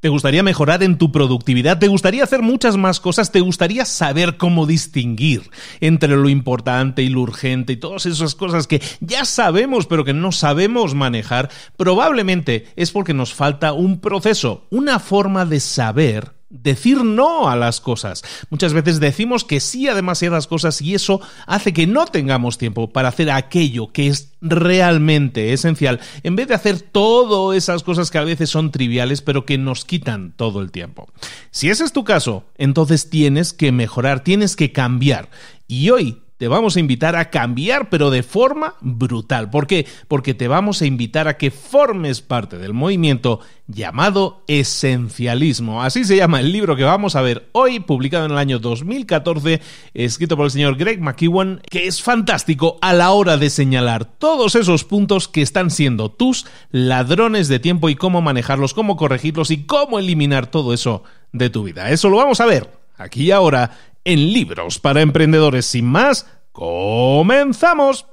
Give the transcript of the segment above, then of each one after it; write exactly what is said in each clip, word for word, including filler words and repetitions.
¿Te gustaría mejorar en tu productividad? ¿Te gustaría hacer muchas más cosas? ¿Te gustaría saber cómo distinguir entre lo importante y lo urgente y todas esas cosas que ya sabemos pero que no sabemos manejar? Probablemente es porque nos falta un proceso, una forma de saber decir no a las cosas. Muchas veces decimos que sí a demasiadas cosas y eso hace que no tengamos tiempo para hacer aquello que es realmente esencial, en vez de hacer todas esas cosas que a veces son triviales pero que nos quitan todo el tiempo. Si ese es tu caso, entonces tienes que mejorar, tienes que cambiar. Y hoy te vamos a invitar a cambiar, pero de forma brutal. ¿Por qué? Porque te vamos a invitar a que formes parte del movimiento llamado Esencialismo. Así se llama el libro que vamos a ver hoy, publicado en el año dos mil catorce, escrito por el señor Greg McKeown, que es fantástico a la hora de señalar todos esos puntos que están siendo tus ladrones de tiempo y cómo manejarlos, cómo corregirlos y cómo eliminar todo eso de tu vida. Eso lo vamos a ver aquí y ahora en Libros para Emprendedores. Sin más, ¡comenzamos!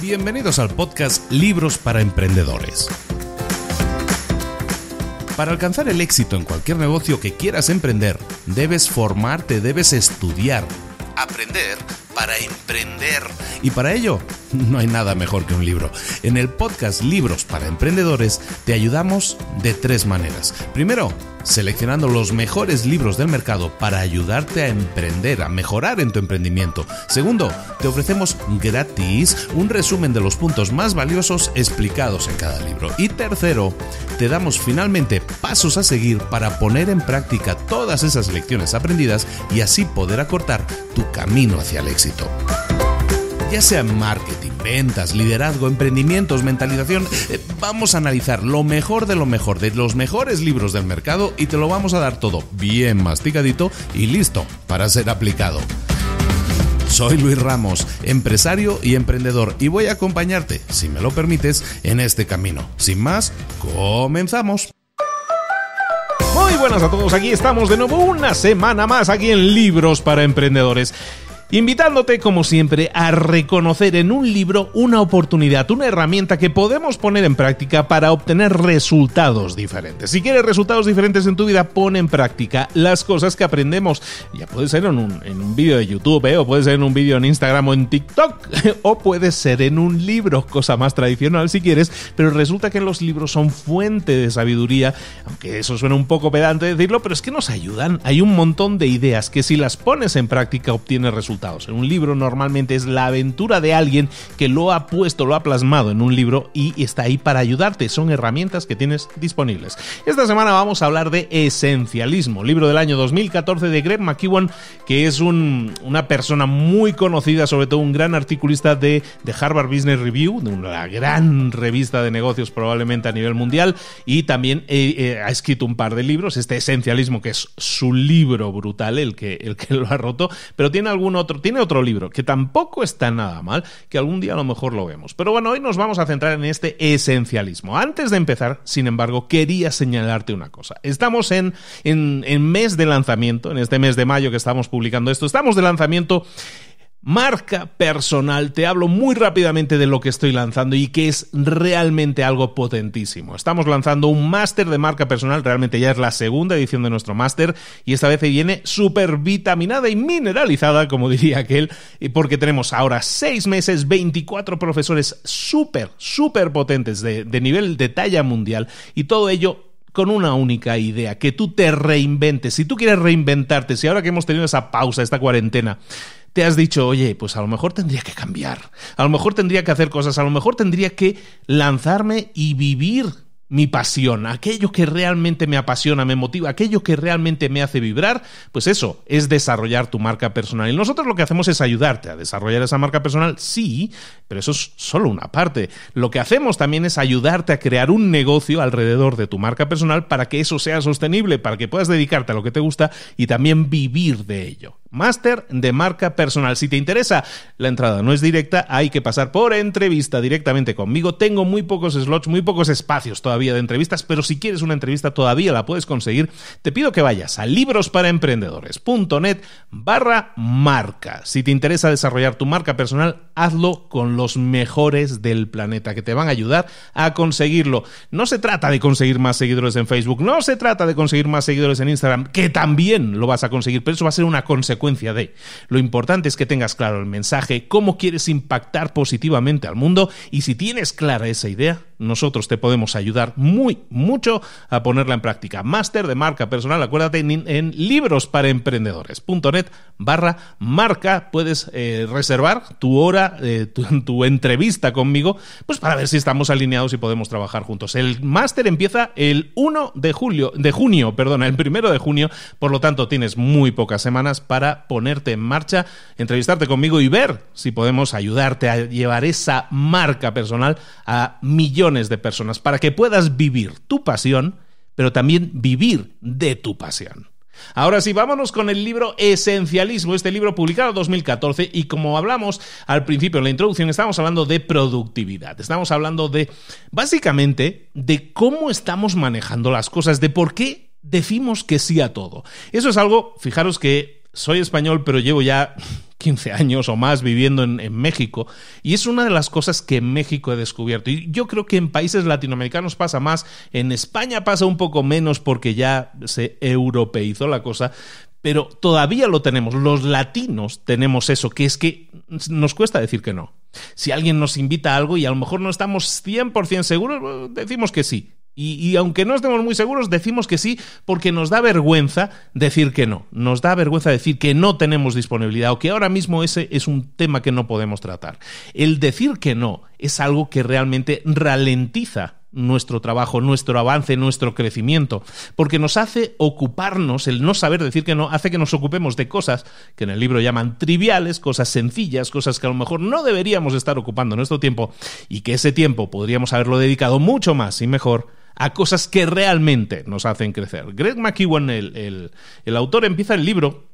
Bienvenidos al podcast Libros para Emprendedores. Para alcanzar el éxito en cualquier negocio que quieras emprender, debes formarte, debes estudiar, aprender para emprender. Y para ello, no hay nada mejor que un libro. En el podcast Libros para Emprendedores te ayudamos de tres maneras. Primero, seleccionando los mejores libros del mercado para ayudarte a emprender, a mejorar en tu emprendimiento. Segundo, te ofrecemos gratis un resumen de los puntos más valiosos explicados en cada libro. Y tercero, te damos finalmente pasos a seguir para poner en práctica todas esas lecciones aprendidas y así poder acortar tu camino hacia el éxito. Ya sea en marketing, ventas, liderazgo, emprendimientos, mentalización, eh, vamos a analizar lo mejor de lo mejor, de los mejores libros del mercado y te lo vamos a dar todo bien masticadito y listo para ser aplicado. Soy Luis Ramos, empresario y emprendedor, y voy a acompañarte, si me lo permites, en este camino. Sin más, comenzamos. Muy buenas a todos, aquí estamos de nuevo una semana más aquí en Libros para Emprendedores, invitándote, como siempre, a reconocer en un libro una oportunidad, una herramienta que podemos poner en práctica para obtener resultados diferentes. Si quieres resultados diferentes en tu vida, pon en práctica las cosas que aprendemos. Ya puede ser en un, en un vídeo de YouTube, ¿eh? O puede ser en un vídeo en Instagram o en TikTok, o puede ser en un libro, cosa más tradicional si quieres, pero resulta que los libros son fuente de sabiduría, aunque eso suena un poco pedante decirlo, pero es que nos ayudan. Hay un montón de ideas que si las pones en práctica obtienes resultados. En un libro normalmente es la aventura de alguien que lo ha puesto, lo ha plasmado en un libro y está ahí para ayudarte. Son herramientas que tienes disponibles. Esta semana vamos a hablar de Esencialismo, libro del año dos mil catorce de Greg McKeown, que es un, una persona muy conocida, sobre todo un gran articulista de, de Harvard Business Review, de una gran revista de negocios probablemente a nivel mundial, y también eh, eh, ha escrito un par de libros. Este Esencialismo, que es su libro brutal, el que, el que lo ha roto, pero tiene algún otro Tiene otro libro que tampoco está nada mal, que algún día a lo mejor lo vemos. Pero bueno, hoy nos vamos a centrar en este Esencialismo. Antes de empezar, sin embargo, quería señalarte una cosa. Estamos en, en, en mes de lanzamiento, en este mes de mayo que estamos publicando esto, estamos de lanzamiento Marca Personal. Te hablo muy rápidamente de lo que estoy lanzando y que es realmente algo potentísimo. Estamos lanzando un máster de marca personal, realmente ya es la segunda edición de nuestro máster y esta vez viene súper vitaminada y mineralizada, como diría aquel, porque tenemos ahora seis meses, veinticuatro profesores súper, súper potentes de, de nivel de talla mundial, y todo ello con una única idea: que tú te reinventes. Si tú quieres reinventarte, si ahora que hemos tenido esa pausa, esta cuarentena, te has dicho, oye, pues a lo mejor tendría que cambiar, a lo mejor tendría que hacer cosas, a lo mejor tendría que lanzarme y vivir mi pasión, aquello que realmente me apasiona, me motiva, aquello que realmente me hace vibrar, pues eso es desarrollar tu marca personal. Y nosotros lo que hacemos es ayudarte a desarrollar esa marca personal, sí, pero eso es solo una parte. Lo que hacemos también es ayudarte a crear un negocio alrededor de tu marca personal para que eso sea sostenible, para que puedas dedicarte a lo que te gusta y también vivir de ello. Máster de Marca Personal. Si te interesa, la entrada no es directa, hay que pasar por entrevista directamente conmigo. Tengo muy pocos slots, muy pocos espacios todavía de entrevistas, pero si quieres una entrevista todavía la puedes conseguir. Te pido que vayas a libros para emprendedores punto net barra marca. Si te interesa desarrollar tu marca personal, hazlo con los mejores del planeta que te van a ayudar a conseguirlo. No se trata de conseguir más seguidores en Facebook, no se trata de conseguir más seguidores en Instagram, que también lo vas a conseguir, pero eso va a ser una consecuencia de. Lo importante es que tengas claro el mensaje, cómo quieres impactar positivamente al mundo, y si tienes clara esa idea, nosotros te podemos ayudar muy, mucho a ponerla en práctica. Máster de Marca Personal, acuérdate, en, en libros para emprendedores punto net barra marca puedes eh, reservar tu hora, eh, tu, tu entrevista conmigo, pues para ver si estamos alineados y podemos trabajar juntos. El máster empieza el uno de julio, de junio, perdón, el primero de junio, por lo tanto tienes muy pocas semanas para ponerte en marcha, entrevistarte conmigo y ver si podemos ayudarte a llevar esa marca personal a millones de personas para que puedas vivir tu pasión, pero también vivir de tu pasión. Ahora sí, vámonos con el libro Esencialismo, este libro publicado en dos mil catorce, y como hablamos al principio en la introducción, estamos hablando de productividad, estamos hablando de, básicamente, de cómo estamos manejando las cosas, de por qué decimos que sí a todo. Eso es algo, fijaros que soy español, pero llevo ya quince años o más viviendo en, en México, y es una de las cosas que en México he descubierto. Y yo creo que en países latinoamericanos pasa más, en España pasa un poco menos porque ya se europeizó la cosa, pero todavía lo tenemos. Los latinos tenemos eso, que es que nos cuesta decir que no. Si alguien nos invita a algo y a lo mejor no estamos cien por ciento seguros, decimos que sí. Y, y aunque no estemos muy seguros, decimos que sí porque nos da vergüenza decir que no. Nos da vergüenza decir que no tenemos disponibilidad o que ahora mismo ese es un tema que no podemos tratar. El decir que no es algo que realmente ralentiza nuestro trabajo, nuestro avance, nuestro crecimiento, porque nos hace ocuparnos, el no saber decir que no, hace que nos ocupemos de cosas que en el libro llaman triviales, cosas sencillas, cosas que a lo mejor no deberíamos estar ocupando nuestro tiempo, y que ese tiempo podríamos haberlo dedicado mucho más y mejor a cosas que realmente nos hacen crecer. Greg McKeown, el, el, el autor, empieza el libro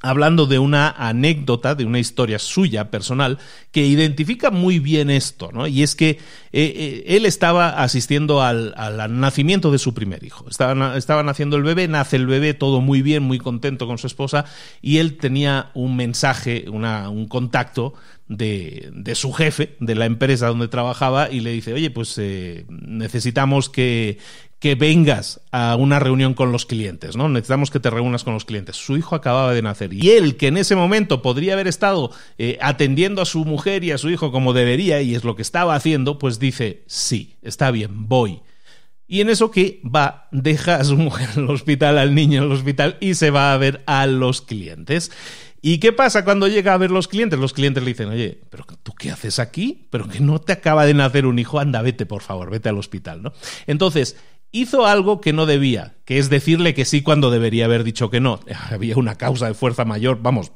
hablando de una anécdota, de una historia suya, personal, que identifica muy bien esto, ¿no? Y es que eh, eh, él estaba asistiendo al, al nacimiento de su primer hijo. Estaba, estaba naciendo el bebé, nace el bebé, todo muy bien, muy contento con su esposa, y él tenía un mensaje, una, un contacto de, de su jefe, de la empresa donde trabajaba, y le dice, oye, pues eh, necesitamos que... que vengas a una reunión con los clientes, ¿no? Necesitamos que te reúnas con los clientes. Su hijo acababa de nacer y él, que en ese momento podría haber estado eh, atendiendo a su mujer y a su hijo como debería, y es lo que estaba haciendo, pues dice, sí, está bien, voy. Y en eso que va, deja a su mujer en el hospital, al niño en el hospital, y se va a ver a los clientes. ¿Y qué pasa cuando llega a ver los clientes? Los clientes le dicen, oye, ¿pero tú qué haces aquí? ¿Pero que no te acaba de nacer un hijo? Anda, vete, por favor, vete al hospital, ¿no? Entonces, hizo algo que no debía, que es decirle que sí cuando debería haber dicho que no. Había una causa de fuerza mayor, vamos,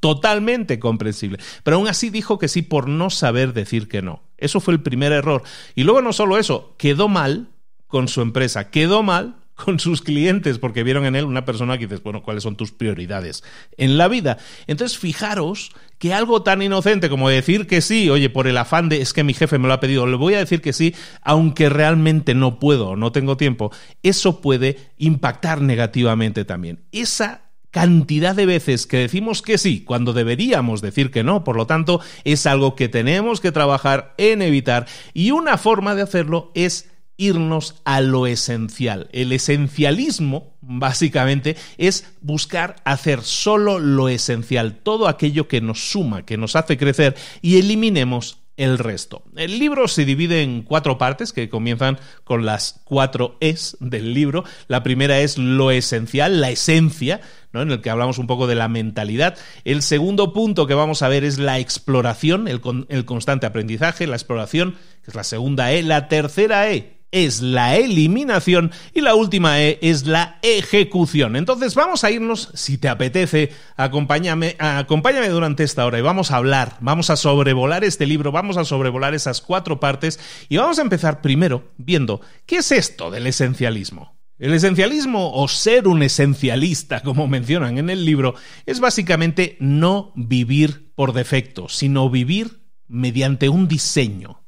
totalmente comprensible. Pero aún así dijo que sí por no saber decir que no. Eso fue el primer error. Y luego no solo eso, quedó mal con su empresa, quedó mal con sus clientes, porque vieron en él una persona que dices, bueno, ¿cuáles son tus prioridades en la vida? Entonces, fijaros que algo tan inocente como decir que sí, oye, por el afán de, es que mi jefe me lo ha pedido, le voy a decir que sí, aunque realmente no puedo, no tengo tiempo, eso puede impactar negativamente también. Esa cantidad de veces que decimos que sí cuando deberíamos decir que no, por lo tanto, es algo que tenemos que trabajar en evitar, y una forma de hacerlo es irnos a lo esencial. El esencialismo, básicamente, es buscar hacer solo lo esencial, todo aquello que nos suma, que nos hace crecer, y eliminemos el resto. El libro se divide en cuatro partes que comienzan con las cuatro Es del libro. La primera es lo esencial, la esencia, ¿no? En el que hablamos un poco de la mentalidad. El segundo punto que vamos a ver es la exploración, el, con, el constante aprendizaje, la exploración, que es la segunda E. La tercera E es la eliminación, y la última E es la ejecución. Entonces vamos a irnos, si te apetece, acompáñame, acompáñame durante esta hora, y vamos a hablar, vamos a sobrevolar este libro, vamos a sobrevolar esas cuatro partes, y vamos a empezar primero viendo qué es esto del esencialismo. El esencialismo, o ser un esencialista, como mencionan en el libro, es básicamente no vivir por defecto, sino vivir mediante un diseño.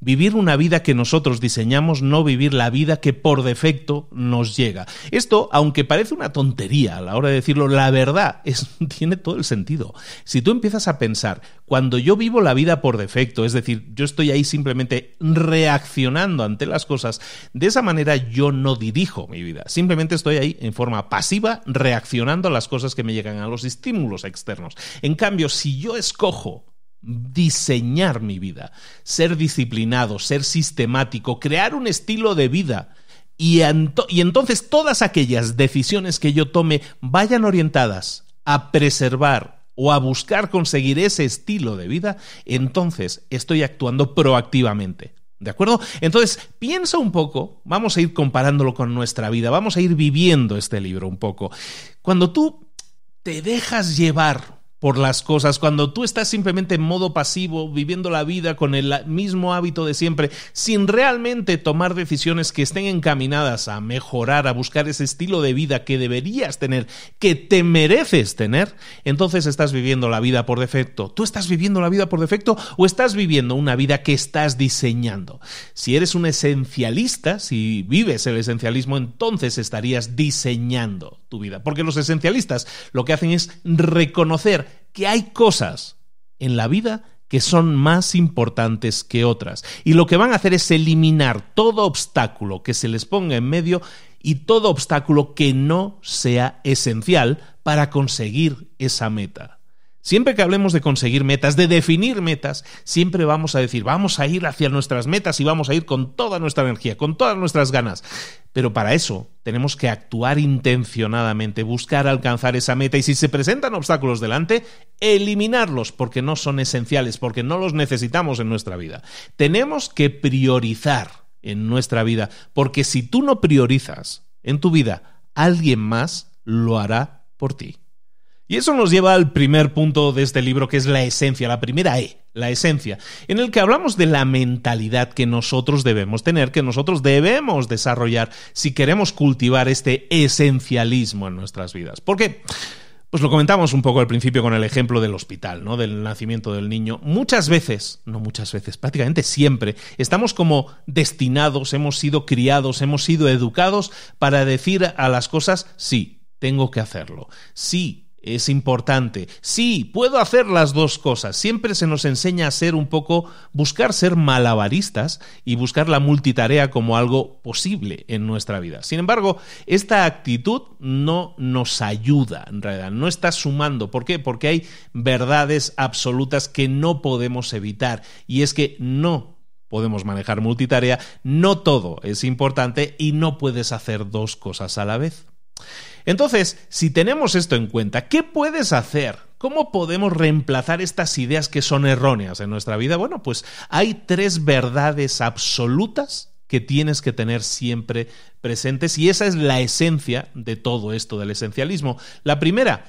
Vivir una vida que nosotros diseñamos, no vivir la vida que por defecto nos llega. Esto, aunque parece una tontería a la hora de decirlo, la verdad es, tiene todo el sentido. Si tú empiezas a pensar, cuando yo vivo la vida por defecto, es decir, yo estoy ahí simplemente reaccionando ante las cosas, de esa manera yo no dirijo mi vida. Simplemente estoy ahí en forma pasiva reaccionando a las cosas que me llegan, a los estímulos externos. En cambio, si yo escojo diseñar mi vida, ser disciplinado, ser sistemático, crear un estilo de vida y, ento- y entonces todas aquellas decisiones que yo tome vayan orientadas a preservar o a buscar conseguir ese estilo de vida, entonces estoy actuando proactivamente. ¿De acuerdo? Entonces, piensa un poco, vamos a ir comparándolo con nuestra vida, vamos a ir viviendo este libro un poco. Cuando tú te dejas llevar por las cosas, cuando tú estás simplemente en modo pasivo, viviendo la vida con el mismo hábito de siempre, sin realmente tomar decisiones que estén encaminadas a mejorar, a buscar ese estilo de vida que deberías tener, que te mereces tener, entonces estás viviendo la vida por defecto. ¿Tú estás viviendo la vida por defecto o estás viviendo una vida que estás diseñando? Si eres un esencialista, si vives el esencialismo, entonces estarías diseñando tu vida. Porque los esencialistas lo que hacen es reconocer que hay cosas en la vida que son más importantes que otras. Y lo que van a hacer es eliminar todo obstáculo que se les ponga en medio y todo obstáculo que no sea esencial para conseguir esa meta. Siempre que hablemos de conseguir metas, de definir metas, siempre vamos a decir, vamos a ir hacia nuestras metas y vamos a ir con toda nuestra energía, con todas nuestras ganas. Pero para eso tenemos que actuar intencionadamente, buscar alcanzar esa meta y si se presentan obstáculos delante, eliminarlos porque no son esenciales, porque no los necesitamos en nuestra vida. Tenemos que priorizar en nuestra vida, porque si tú no priorizas en tu vida, alguien más lo hará por ti. Y eso nos lleva al primer punto de este libro, que es la esencia, la primera E, la esencia, en el que hablamos de la mentalidad que nosotros debemos tener, que nosotros debemos desarrollar si queremos cultivar este esencialismo en nuestras vidas. ¿Por qué? Pues lo comentamos un poco al principio con el ejemplo del hospital, ¿no? Del nacimiento del niño. Muchas veces, no muchas veces, prácticamente siempre, estamos como destinados, hemos sido criados, hemos sido educados para decir a las cosas, sí, tengo que hacerlo, sí, es importante. Sí, puedo hacer las dos cosas. Siempre se nos enseña a ser un poco, buscar ser malabaristas y buscar la multitarea como algo posible en nuestra vida. Sin embargo, esta actitud no nos ayuda, en realidad. No está sumando. ¿Por qué? Porque hay verdades absolutas que no podemos evitar. Y es que no podemos manejar multitarea, no todo es importante y no puedes hacer dos cosas a la vez. Entonces, si tenemos esto en cuenta, ¿qué puedes hacer? ¿Cómo podemos reemplazar estas ideas que son erróneas en nuestra vida? Bueno, pues hay tres verdades absolutas que tienes que tener siempre presentes y esa es la esencia de todo esto del esencialismo. La primera,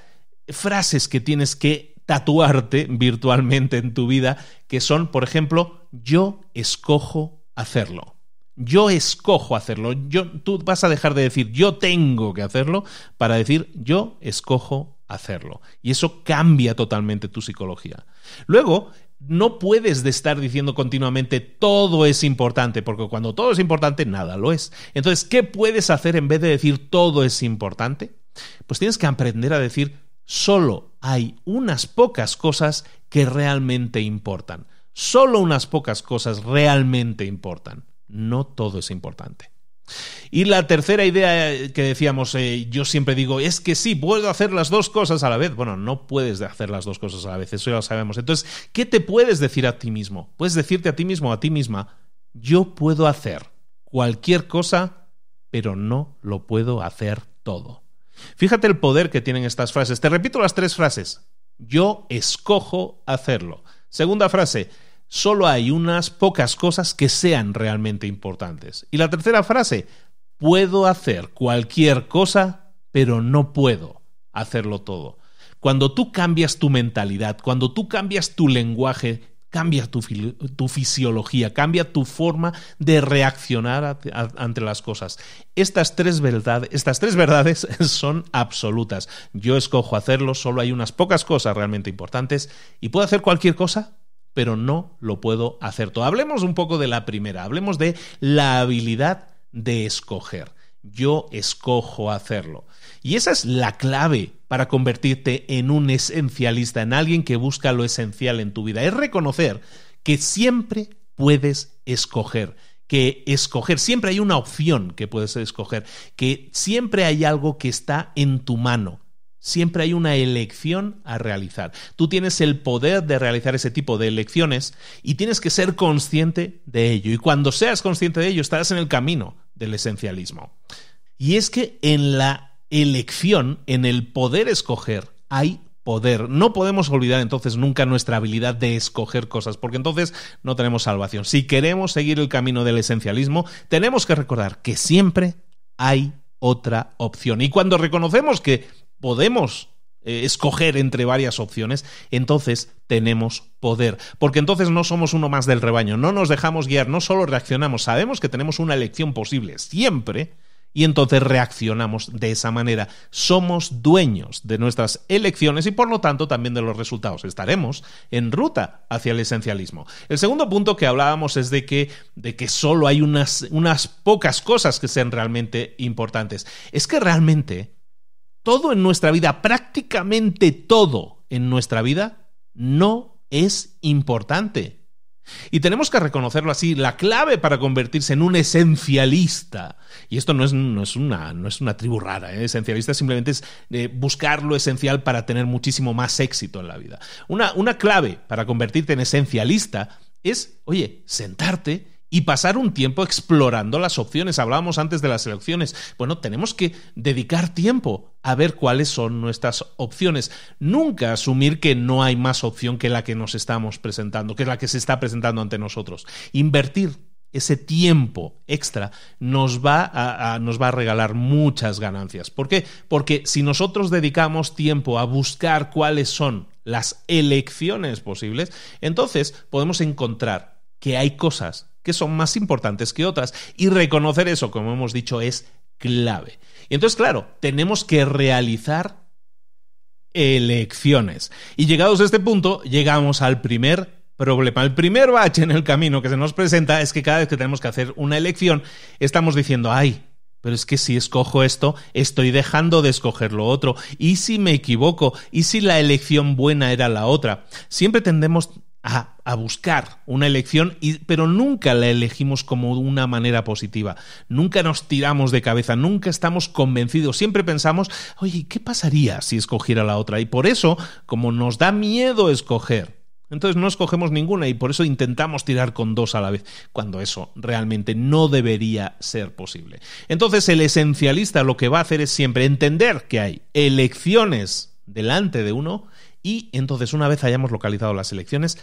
frases que tienes que tatuarte virtualmente en tu vida, que son, por ejemplo, yo escojo hacerlo. Yo escojo hacerlo. Yo, tú vas a dejar de decir yo tengo que hacerlo para decir yo escojo hacerlo. Y eso cambia totalmente tu psicología. Luego, no puedes estar diciendo continuamente todo es importante, porque cuando todo es importante, nada lo es. Entonces, ¿qué puedes hacer en vez de decir todo es importante? Pues tienes que aprender a decir solo hay unas pocas cosas que realmente importan. Solo unas pocas cosas realmente importan. No todo es importante. Y la tercera idea que decíamos, eh, yo siempre digo, es que sí, puedo hacer las dos cosas a la vez. Bueno, no puedes hacer las dos cosas a la vez, eso ya lo sabemos. Entonces, ¿qué te puedes decir a ti mismo? Puedes decirte a ti mismo o a ti misma, yo puedo hacer cualquier cosa, pero no lo puedo hacer todo. Fíjate el poder que tienen estas frases. Te repito las tres frases. Yo escojo hacerlo. Segunda frase, solo hay unas pocas cosas que sean realmente importantes. Y la tercera frase, puedo hacer cualquier cosa, pero no puedo hacerlo todo. Cuando tú cambias tu mentalidad, cuando tú cambias tu lenguaje, cambia tu, tu fisiología, cambia tu forma de reaccionar a, a, ante las cosas. Estas tres, verdad, estas tres verdades son absolutas. Yo escojo hacerlo, solo hay unas pocas cosas realmente importantes y puedo hacer cualquier cosa, pero no lo puedo hacer todo. Hablemos un poco de la primera, hablemos de la habilidad de escoger. Yo escojo hacerlo. Y esa es la clave para convertirte en un esencialista, en alguien que busca lo esencial en tu vida. Es reconocer que siempre puedes escoger, que escoger, siempre hay una opción que puedes escoger, que siempre hay algo que está en tu mano. Siempre hay una elección a realizar. Tú tienes el poder de realizar ese tipo de elecciones y tienes que ser consciente de ello. Y cuando seas consciente de ello, estarás en el camino del esencialismo. Y es que en la elección, en el poder escoger, hay poder. No podemos olvidar entonces nunca nuestra habilidad de escoger cosas, porque entonces no tenemos salvación. Si queremos seguir el camino del esencialismo, tenemos que recordar que siempre hay otra opción. Y cuando reconocemos que podemos eh, escoger entre varias opciones, entonces tenemos poder. Porque entonces no somos uno más del rebaño, no nos dejamos guiar, no solo reaccionamos, sabemos que tenemos una elección posible siempre y entonces reaccionamos de esa manera. Somos dueños de nuestras elecciones y por lo tanto también de los resultados. Estaremos en ruta hacia el esencialismo. El segundo punto que hablábamos es de que, de que solo hay unas, unas pocas cosas que sean realmente importantes. Es que realmente todo en nuestra vida, prácticamente todo en nuestra vida, no es importante. Y tenemos que reconocerlo así. La clave para convertirse en un esencialista, y esto no es, no es, una, no es una tribu rara, ¿eh? Esencialista simplemente es eh, buscar lo esencial para tener muchísimo más éxito en la vida. Una, una clave para convertirte en esencialista es, oye, sentarte y pasar un tiempo explorando las opciones. Hablábamos antes de las elecciones. Bueno, tenemos que dedicar tiempo a ver cuáles son nuestras opciones. Nunca asumir que no hay más opción que la que nos estamos presentando, que es la que se está presentando ante nosotros. Invertir ese tiempo extra nos va a, a, nos va a regalar muchas ganancias. ¿Por qué? Porque si nosotros dedicamos tiempo a buscar cuáles son las elecciones posibles, entonces podemos encontrar que hay cosas que son más importantes que otras, y reconocer eso, como hemos dicho, es clave. Y entonces, claro, tenemos que realizar elecciones. Y llegados a este punto, llegamos al primer problema. El primer bache en el camino que se nos presenta es que cada vez que tenemos que hacer una elección, estamos diciendo, ay, pero es que si escojo esto, estoy dejando de escoger lo otro. ¿Y si me equivoco? ¿Y si la elección buena era la otra? Siempre tendemos A, a buscar una elección, y, pero nunca la elegimos como una manera positiva. Nunca nos tiramos de cabeza, nunca estamos convencidos. Siempre pensamos, oye, ¿qué pasaría si escogiera la otra? Y por eso, como nos da miedo escoger, entonces no escogemos ninguna y por eso intentamos tirar con dos a la vez, cuando eso realmente no debería ser posible. Entonces el esencialista lo que va a hacer es siempre entender que hay elecciones delante de uno. Y entonces, una vez hayamos localizado las elecciones,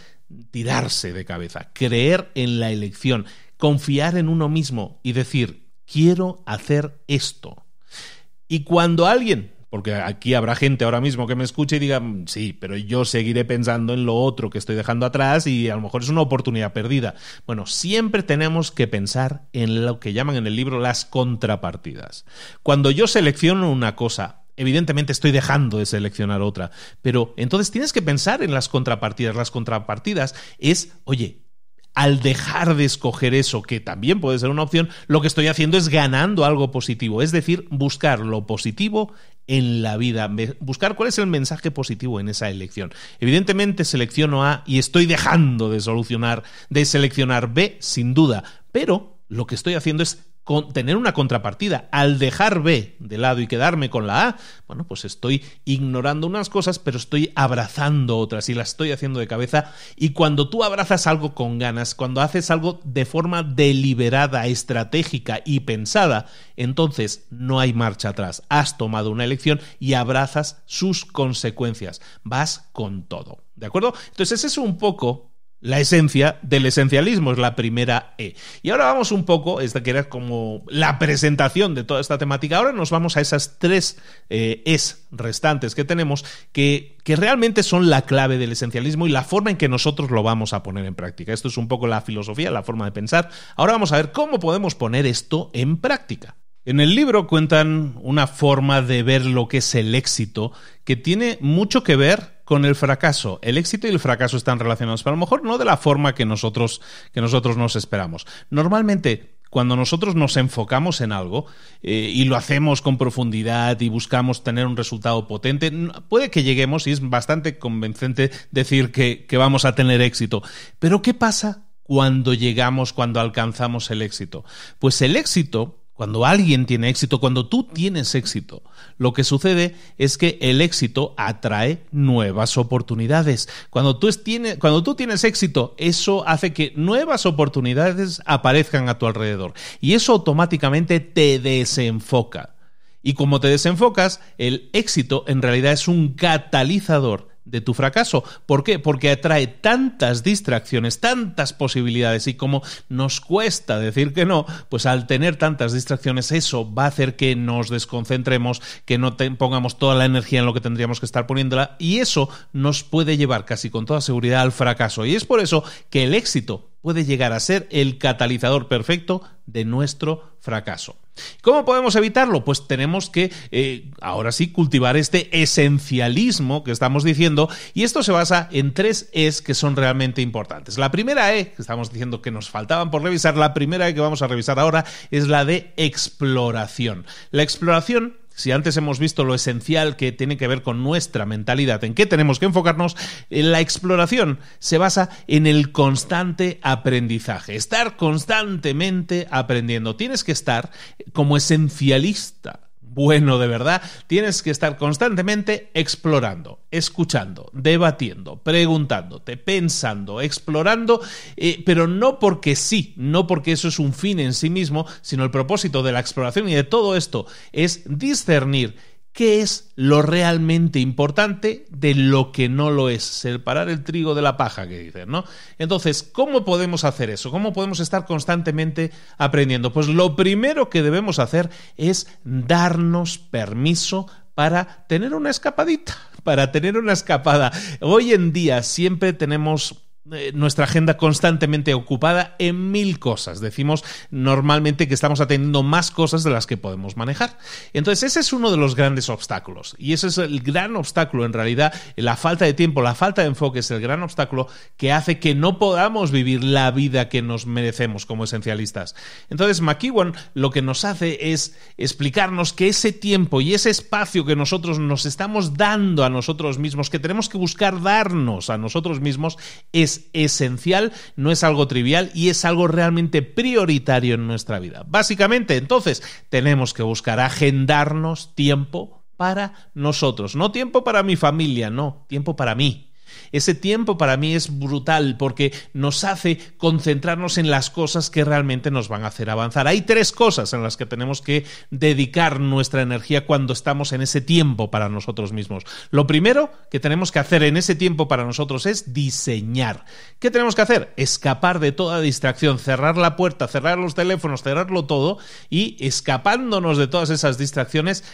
tirarse de cabeza, creer en la elección, confiar en uno mismo y decir, quiero hacer esto. Y cuando alguien, porque aquí habrá gente ahora mismo que me escuche y diga, sí, pero yo seguiré pensando en lo otro que estoy dejando atrás y a lo mejor es una oportunidad perdida. Bueno, siempre tenemos que pensar en lo que llaman en el libro las contrapartidas. Cuando yo selecciono una cosa, evidentemente estoy dejando de seleccionar otra, pero entonces tienes que pensar en las contrapartidas. Las contrapartidas es, oye, al dejar de escoger eso, que también puede ser una opción, lo que estoy haciendo es ganando algo positivo, es decir, buscar lo positivo en la vida, buscar cuál es el mensaje positivo en esa elección. Evidentemente selecciono A y estoy dejando de solucionar, de seleccionar B, sin duda, pero lo que estoy haciendo es con tener una contrapartida. Al dejar B de lado y quedarme con la A, bueno, pues estoy ignorando unas cosas, pero estoy abrazando otras y las estoy haciendo de cabeza. Y cuando tú abrazas algo con ganas, cuando haces algo de forma deliberada, estratégica y pensada, entonces no hay marcha atrás. Has tomado una elección y abrazas sus consecuencias. Vas con todo, ¿de acuerdo? Entonces ese es un poco la esencia del esencialismo, es la primera E. Y ahora vamos un poco, esta que era como la presentación de toda esta temática, ahora nos vamos a esas tres eh, Es restantes que tenemos, que, que realmente son la clave del esencialismo y la forma en que nosotros lo vamos a poner en práctica. Esto es un poco la filosofía, la forma de pensar. Ahora vamos a ver cómo podemos poner esto en práctica. En el libro cuentan una forma de ver lo que es el éxito que tiene mucho que ver con el fracaso. El éxito y el fracaso están relacionados, pero a lo mejor no de la forma que nosotros, que nosotros nos esperamos. Normalmente, cuando nosotros nos enfocamos en algo eh, y lo hacemos con profundidad y buscamos tener un resultado potente, puede que lleguemos, y es bastante convincente decir que, que vamos a tener éxito. Pero ¿qué pasa cuando llegamos, cuando alcanzamos el éxito? Pues el éxito... Cuando alguien tiene éxito, cuando tú tienes éxito, lo que sucede es que el éxito atrae nuevas oportunidades. Cuando tú tienes, cuando tú tienes éxito, eso hace que nuevas oportunidades aparezcan a tu alrededor. Y eso automáticamente te desenfoca. Y como te desenfocas, el éxito en realidad es un catalizador de tu fracaso. ¿Por qué? Porque atrae tantas distracciones, tantas posibilidades, y como nos cuesta decir que no, pues al tener tantas distracciones eso va a hacer que nos desconcentremos, que no te pongamos toda la energía en lo que tendríamos que estar poniéndola, y eso nos puede llevar casi con toda seguridad al fracaso. Y es por eso que el éxito puede llegar a ser el catalizador perfecto de nuestro fracaso. ¿Cómo podemos evitarlo? Pues tenemos que, eh, ahora sí, cultivar este esencialismo que estamos diciendo, y esto se basa en tres E's que son realmente importantes. La primera E, que estamos diciendo que nos faltaban por revisar, la primera E que vamos a revisar ahora es la de exploración. La exploración, si antes hemos visto lo esencial que tiene que ver con nuestra mentalidad, en qué tenemos que enfocarnos, la exploración se basa en el constante aprendizaje, estar constantemente aprendiendo. Tienes que estar como esencialista. Bueno, de verdad, tienes que estar constantemente explorando, escuchando, debatiendo, preguntándote, pensando, explorando, eh, pero no porque sí, no porque eso es un fin en sí mismo, sino el propósito de la exploración y de todo esto es discernir qué es lo realmente importante de lo que no lo es, separar el trigo de la paja, que dicen, ¿no? Entonces, ¿cómo podemos hacer eso? ¿Cómo podemos estar constantemente aprendiendo? Pues lo primero que debemos hacer es darnos permiso para tener una escapadita, para tener una escapada. Hoy en día siempre tenemos nuestra agenda constantemente ocupada en mil cosas. Decimos normalmente que estamos atendiendo más cosas de las que podemos manejar. Entonces ese es uno de los grandes obstáculos, y ese es el gran obstáculo en realidad. La falta de tiempo, la falta de enfoque es el gran obstáculo que hace que no podamos vivir la vida que nos merecemos como esencialistas. Entonces McKeown lo que nos hace es explicarnos que ese tiempo y ese espacio que nosotros nos estamos dando a nosotros mismos, que tenemos que buscar darnos a nosotros mismos, es esencial, no es algo trivial y es algo realmente prioritario en nuestra vida. Básicamente, entonces, tenemos que buscar agendarnos tiempo para nosotros. No tiempo para mi familia, no, tiempo para mí. Ese tiempo para mí es brutal porque nos hace concentrarnos en las cosas que realmente nos van a hacer avanzar. Hay tres cosas en las que tenemos que dedicar nuestra energía cuando estamos en ese tiempo para nosotros mismos. Lo primero que tenemos que hacer en ese tiempo para nosotros es diseñar. ¿Qué tenemos que hacer? Escapar de toda distracción, cerrar la puerta, cerrar los teléfonos, cerrarlo todo, y escapándonos de todas esas distracciones,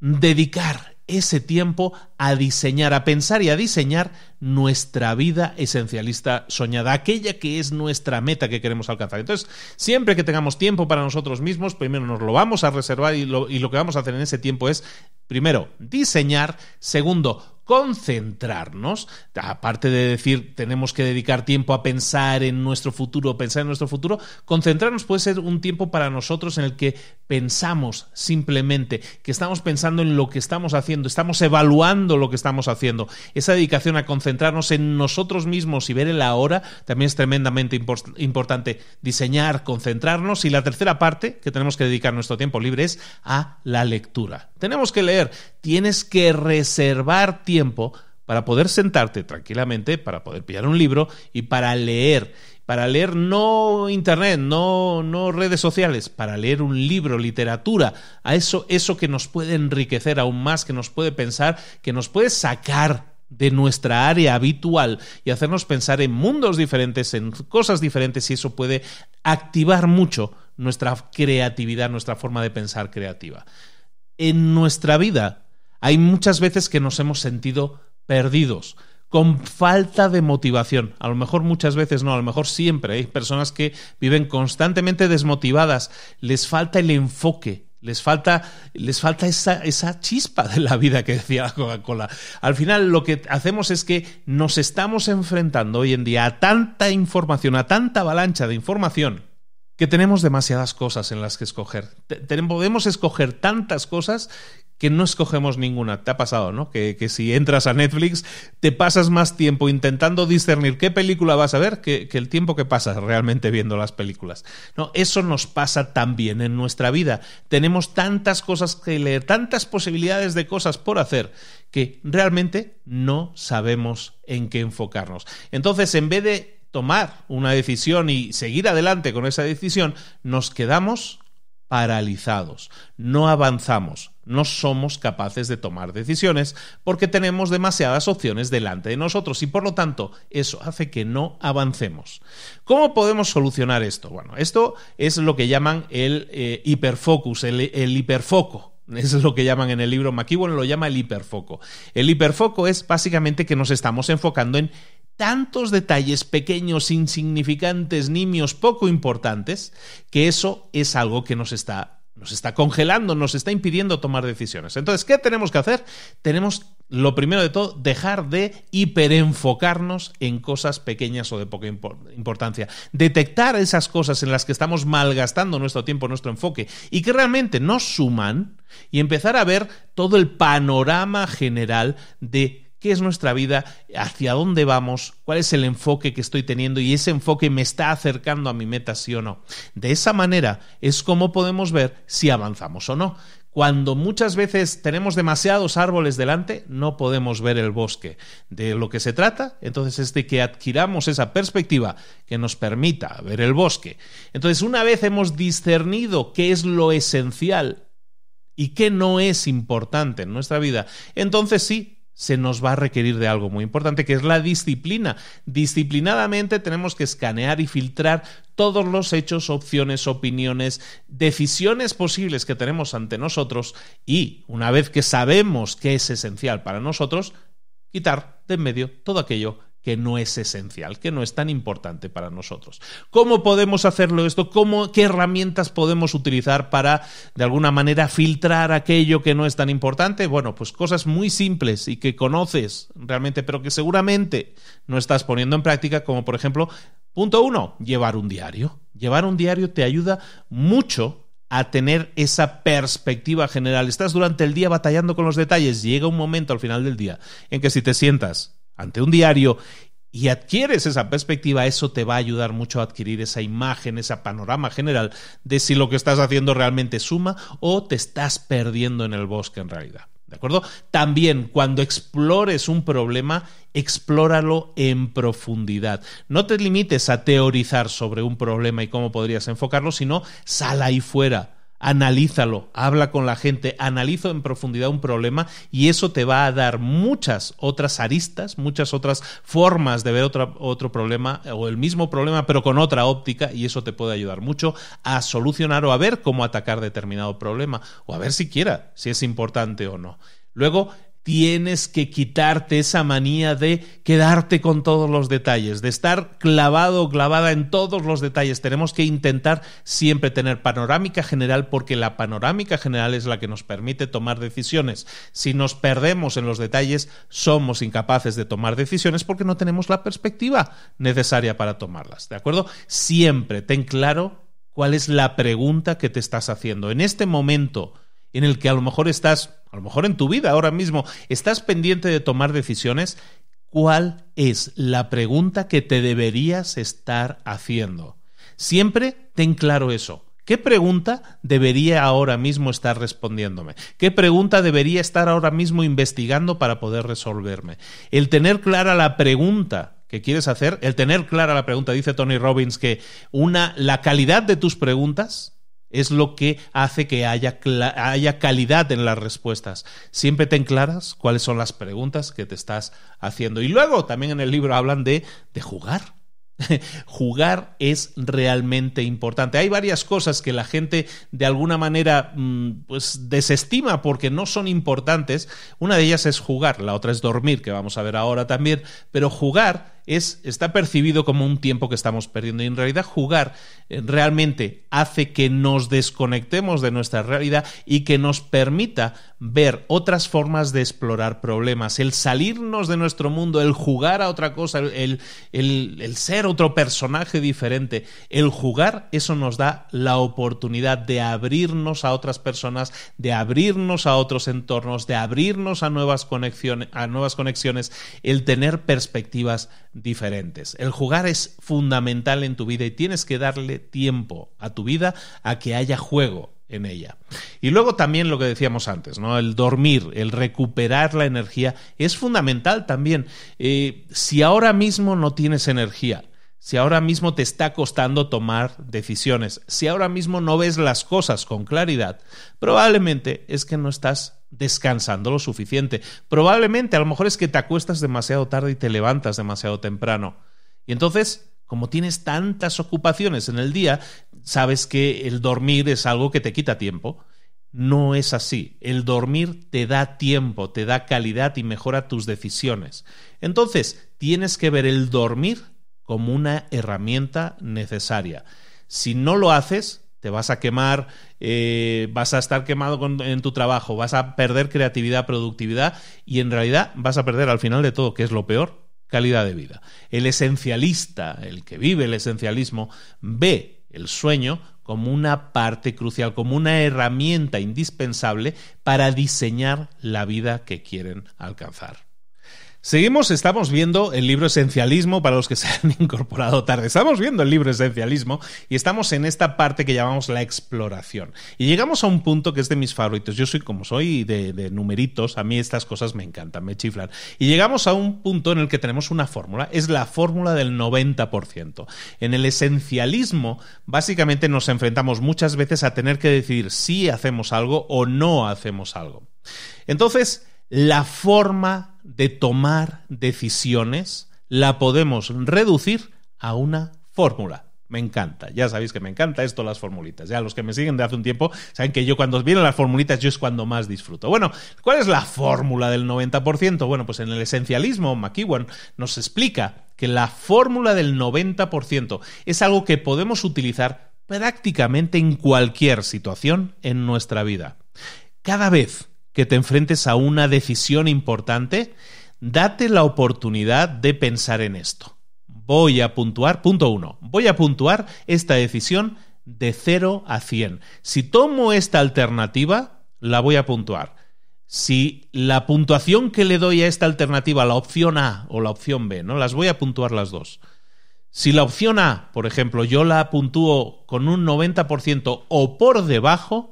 dedicar ese tiempo a diseñar, a pensar y a diseñar nuestra vida esencialista soñada, aquella que es nuestra meta que queremos alcanzar. Entonces, siempre que tengamos tiempo para nosotros mismos, primero nos lo vamos a reservar, y lo, y lo que vamos a hacer en ese tiempo es, primero, diseñar; segundo, concentrarnos, aparte de decir tenemos que dedicar tiempo a pensar en nuestro futuro, pensar en nuestro futuro, concentrarnos puede ser un tiempo para nosotros en el que pensamos simplemente, que estamos pensando en lo que estamos haciendo, estamos evaluando lo que estamos haciendo. Esa dedicación a concentrarnos en nosotros mismos y ver el ahora también es tremendamente importante. Diseñar, concentrarnos, y la tercera parte que tenemos que dedicar nuestro tiempo libre es a la lectura. Tenemos que leer, tienes que reservar tiempo tiempo para poder sentarte tranquilamente, para poder pillar un libro y para leer. Para leer no internet, no, no redes sociales, para leer un libro, literatura, a eso, eso que nos puede enriquecer aún más, que nos puede pensar, que nos puede sacar de nuestra área habitual y hacernos pensar en mundos diferentes, en cosas diferentes, y eso puede activar mucho nuestra creatividad, nuestra forma de pensar creativa. En nuestra vida hay muchas veces que nos hemos sentido perdidos, con falta de motivación. A lo mejor muchas veces no, a lo mejor siempre. Hay personas que viven constantemente desmotivadas, les falta el enfoque, les falta, les falta esa, esa chispa de la vida que decía la Coca-Cola. Al final lo que hacemos es que nos estamos enfrentando hoy en día a tanta información, a tanta avalancha de información, que tenemos demasiadas cosas en las que escoger. Podemos escoger tantas cosas que no escogemos ninguna. Te ha pasado, ¿no? Que, que si entras a Netflix te pasas más tiempo intentando discernir qué película vas a ver que, que el tiempo que pasas realmente viendo las películas. No, eso nos pasa también en nuestra vida. Tenemos tantas cosas que leer, tantas posibilidades de cosas por hacer, que realmente no sabemos en qué enfocarnos. Entonces, en vez de tomar una decisión y seguir adelante con esa decisión, nos quedamos paralizados, no avanzamos, no somos capaces de tomar decisiones porque tenemos demasiadas opciones delante de nosotros y, por lo tanto, eso hace que no avancemos. ¿Cómo podemos solucionar esto? Bueno, esto es lo que llaman el eh, hiperfocus, el, el hiperfoco. Eso es lo que llaman en el libro McKeown, lo llama el hiperfoco. El hiperfoco es básicamente que nos estamos enfocando en tantos detalles pequeños, insignificantes, nimios, poco importantes, que eso es algo que nos está Nos está congelando, nos está impidiendo tomar decisiones. Entonces, ¿qué tenemos que hacer? Tenemos, lo primero de todo, dejar de hiperenfocarnos en cosas pequeñas o de poca importancia. Detectar esas cosas en las que estamos malgastando nuestro tiempo, nuestro enfoque, y que realmente nos suman, y empezar a ver todo el panorama general de qué es nuestra vida, hacia dónde vamos, cuál es el enfoque que estoy teniendo y ese enfoque me está acercando a mi meta, sí o no. De esa manera es como podemos ver si avanzamos o no. Cuando muchas veces tenemos demasiados árboles delante, no podemos ver el bosque. De lo que se trata, entonces, es de que adquiramos esa perspectiva que nos permita ver el bosque. Entonces, una vez hemos discernido qué es lo esencial y qué no es importante en nuestra vida, entonces sí, se nos va a requerir de algo muy importante, que es la disciplina. Disciplinadamente tenemos que escanear y filtrar todos los hechos, opciones, opiniones, decisiones posibles que tenemos ante nosotros y, una vez que sabemos qué es esencial para nosotros, quitar de en medio todo aquello que no es esencial, que no es tan importante para nosotros. ¿Cómo podemos hacerlo esto? ¿Cómo, qué herramientas podemos utilizar para, de alguna manera, filtrar aquello que no es tan importante? Bueno, pues cosas muy simples y que conoces realmente, pero que seguramente no estás poniendo en práctica, como por ejemplo, punto uno, llevar un diario. Llevar un diario te ayuda mucho a tener esa perspectiva general. Estás durante el día batallando con los detalles. Llega un momento al final del día en que si te sientas ante un diario y adquieres esa perspectiva, eso te va a ayudar mucho a adquirir esa imagen, ese panorama general de si lo que estás haciendo realmente suma o te estás perdiendo en el bosque en realidad. ¿De acuerdo? También, cuando explores un problema, explóralo en profundidad. No te limites a teorizar sobre un problema y cómo podrías enfocarlo, sino sal ahí fuera. Analízalo, habla con la gente, analiza en profundidad un problema y eso te va a dar muchas otras aristas, muchas otras formas de ver otro, otro problema o el mismo problema pero con otra óptica, y eso te puede ayudar mucho a solucionar o a ver cómo atacar determinado problema o a ver siquiera si es importante o no. Luego, tienes que quitarte esa manía de quedarte con todos los detalles, de estar clavado o clavada en todos los detalles. Tenemos que intentar siempre tener panorámica general, porque la panorámica general es la que nos permite tomar decisiones. Si nos perdemos en los detalles, somos incapaces de tomar decisiones porque no tenemos la perspectiva necesaria para tomarlas. ¿De acuerdo? Siempre ten claro cuál es la pregunta que te estás haciendo en este momento en el que a lo mejor estás, a lo mejor en tu vida ahora mismo, estás pendiente de tomar decisiones. ¿Cuál es la pregunta que te deberías estar haciendo? Siempre ten claro eso. ¿Qué pregunta debería ahora mismo estar respondiéndome? ¿Qué pregunta debería estar ahora mismo investigando para poder resolverme? El tener clara la pregunta que quieres hacer, el tener clara la pregunta, dice Tony Robbins que una, la calidad de tus preguntas es lo que hace que haya, haya calidad en las respuestas. Siempre ten claras cuáles son las preguntas que te estás haciendo. Y luego también en el libro hablan de, de jugar. Jugar es realmente importante. Hay varias cosas que la gente de alguna manera pues, desestima porque no son importantes. Una de ellas es jugar, la otra es dormir, que vamos a ver ahora también. Pero jugar es, está percibido como un tiempo que estamos perdiendo. Y en realidad jugar realmente hace que nos desconectemos de nuestra realidad y que nos permita ver otras formas de explorar problemas. El salirnos de nuestro mundo, el jugar a otra cosa, el, el, el ser otro personaje diferente, el jugar, eso nos da la oportunidad de abrirnos a otras personas, de abrirnos a otros entornos, de abrirnos a nuevas conexiones, a nuevas conexiones, el tener perspectivas diferentes. El jugar es fundamental en tu vida y tienes que darle tiempo a tu vida a que haya juego en ella. Y luego también lo que decíamos antes, ¿no? El dormir, el recuperar la energía es fundamental también. Eh, si ahora mismo no tienes energía, si ahora mismo te está costando tomar decisiones, si ahora mismo no ves las cosas con claridad, probablemente es que no estás descansando lo suficiente. Probablemente, a lo mejor es que te acuestas demasiado tarde y te levantas demasiado temprano. Y entonces, como tienes tantas ocupaciones en el día, sabes que el dormir es algo que te quita tiempo. No es así. El dormir te da tiempo, te da calidad y mejora tus decisiones. Entonces, tienes que ver el dormir como una herramienta necesaria. Si no lo haces, te vas a quemar, eh, vas a estar quemado con, en tu trabajo, vas a perder creatividad, productividad y en realidad vas a perder al final de todo, que es lo peor, calidad de vida. El esencialista, el que vive el esencialismo, ve el sueño como una parte crucial, como una herramienta indispensable para diseñar la vida que quieren alcanzar. Seguimos, estamos viendo el libro Esencialismo, para los que se han incorporado tarde. Estamos viendo el libro Esencialismo y estamos en esta parte que llamamos la exploración. Y llegamos a un punto que es de mis favoritos. Yo soy como soy de, de numeritos, a mí estas cosas me encantan, me chiflan. Y llegamos a un punto en el que tenemos una fórmula, es la fórmula del noventa por ciento. En el esencialismo, básicamente nos enfrentamos muchas veces a tener que decidir si hacemos algo o no hacemos algo. Entonces, la forma de tomar decisiones la podemos reducir a una fórmula. Me encanta, ya sabéis que me encanta esto, las formulitas. Ya los que me siguen de hace un tiempo saben que yo cuando vienen las formulitas yo es cuando más disfruto. Bueno, ¿cuál es la fórmula del noventa por ciento? Bueno, pues en el esencialismo McKeown nos explica que la fórmula del noventa por ciento es algo que podemos utilizar prácticamente en cualquier situación en nuestra vida. Cada vez que te enfrentes a una decisión importante, date la oportunidad de pensar en esto. Voy a puntuar, punto uno, voy a puntuar esta decisión de cero a cien. Si tomo esta alternativa, la voy a puntuar. Si la puntuación que le doy a esta alternativa, la opción A o la opción B, ¿no? Las voy a puntuar las dos. Si la opción A, por ejemplo, yo la puntúo con un noventa por ciento o por debajo,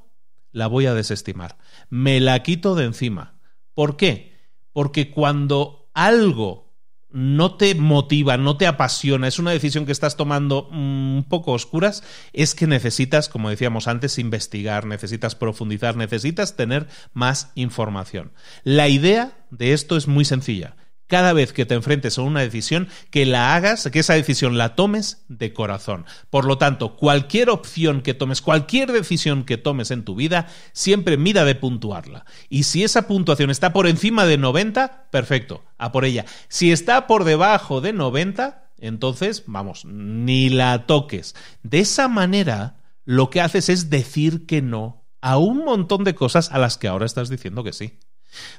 la voy a desestimar. Me la quito de encima. ¿Por qué? Porque cuando algo no te motiva, no te apasiona, es una decisión que estás tomando un poco oscuras, es que necesitas, como decíamos antes, investigar, necesitas profundizar, necesitas tener más información. La idea de esto es muy sencilla. Cada vez que te enfrentes a una decisión, que la hagas, que esa decisión la tomes de corazón. Por lo tanto, cualquier opción que tomes, cualquier decisión que tomes en tu vida, siempre mira de puntuarla. Y si esa puntuación está por encima de noventa, perfecto, a por ella. Si está por debajo de noventa, entonces, vamos, ni la toques. De esa manera, lo que haces es decir que no a un montón de cosas a las que ahora estás diciendo que sí.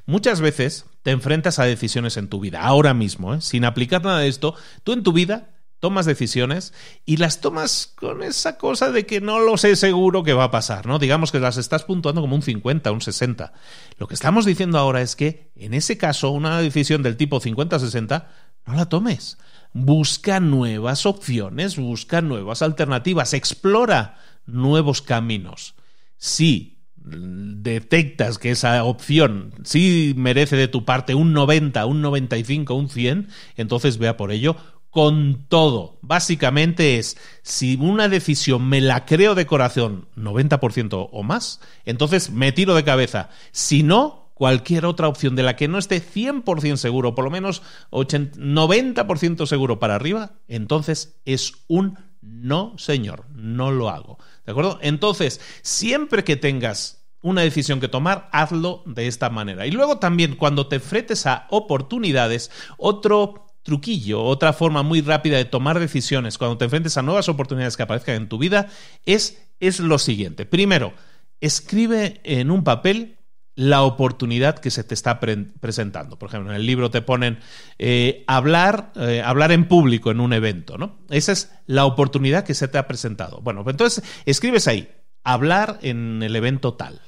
Muchas veces te enfrentas a decisiones en tu vida, ahora mismo, ¿eh? Sin aplicar nada de esto, tú en tu vida tomas decisiones y las tomas con esa cosa de que no lo sé seguro que va a pasar, ¿no? Digamos que las estás puntuando como un cincuenta, un sesenta. Lo que estamos diciendo ahora es que, en ese caso, una decisión del tipo cincuenta sesenta, no la tomes. Busca nuevas opciones, busca nuevas alternativas, explora nuevos caminos. Sí, detectas que esa opción sí merece de tu parte un noventa, un noventa y cinco, un cien, entonces vea por ello, con todo. Básicamente es, si una decisión me la creo de corazón noventa por ciento o más, entonces me tiro de cabeza. Si no, cualquier otra opción de la que no esté cien por ciento seguro, por lo menos ochenta, noventa por ciento seguro para arriba, entonces es un no, señor, no lo hago. ¿De acuerdo? Entonces, siempre que tengas una decisión que tomar, hazlo de esta manera. Y luego también, cuando te enfrentes a oportunidades, otro truquillo, otra forma muy rápida de tomar decisiones cuando te enfrentes a nuevas oportunidades que aparezcan en tu vida es, es lo siguiente. Primero, escribe en un papel la oportunidad que se te está pre- presentando. Por ejemplo, en el libro te ponen eh, hablar, eh, hablar en público en un evento, ¿no? Esa es la oportunidad que se te ha presentado. Bueno, pues entonces escribes ahí, hablar en el evento tal.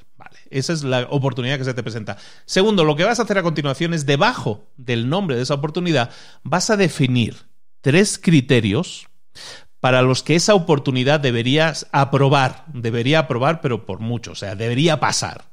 Esa es la oportunidad que se te presenta. Segundo, lo que vas a hacer a continuación es, debajo del nombre de esa oportunidad, vas a definir tres criterios para los que esa oportunidad deberías aprobar. Debería aprobar, pero por mucho. O sea, debería pasar.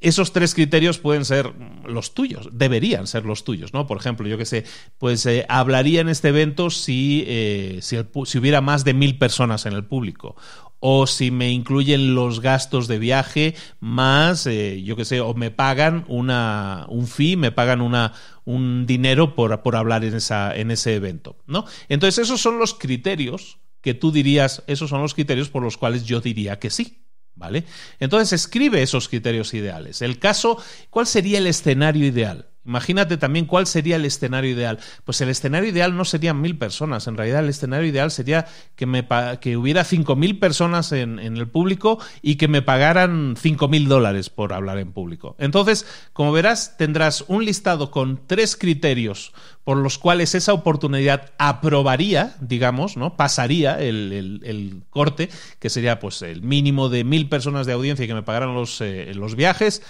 Esos tres criterios pueden ser los tuyos, deberían ser los tuyos, ¿no? Por ejemplo, yo qué sé, pues eh, hablaría en este evento si, eh, si, el, si hubiera más de mil personas en el público, o si me incluyen los gastos de viaje más, eh, yo qué sé, o me pagan una, un fee, me pagan una, un dinero por, por hablar en, esa, en ese evento, ¿no? Entonces, esos son los criterios que tú dirías, esos son los criterios por los cuales yo diría que sí. ¿Vale? Entonces escribe esos criterios ideales. El caso, ¿cuál sería el escenario ideal? Imagínate también cuál sería el escenario ideal. Pues el escenario ideal no serían mil personas. En realidad el escenario ideal sería que, me, que hubiera cinco mil personas en, en el público y que me pagaran cinco mil dólares por hablar en público. Entonces, como verás, tendrás un listado con tres criterios por los cuales esa oportunidad aprobaría, digamos, ¿no? Pasaría el, el, el corte, que sería pues el mínimo de mil personas de audiencia y que me pagaran los, eh, los viajes.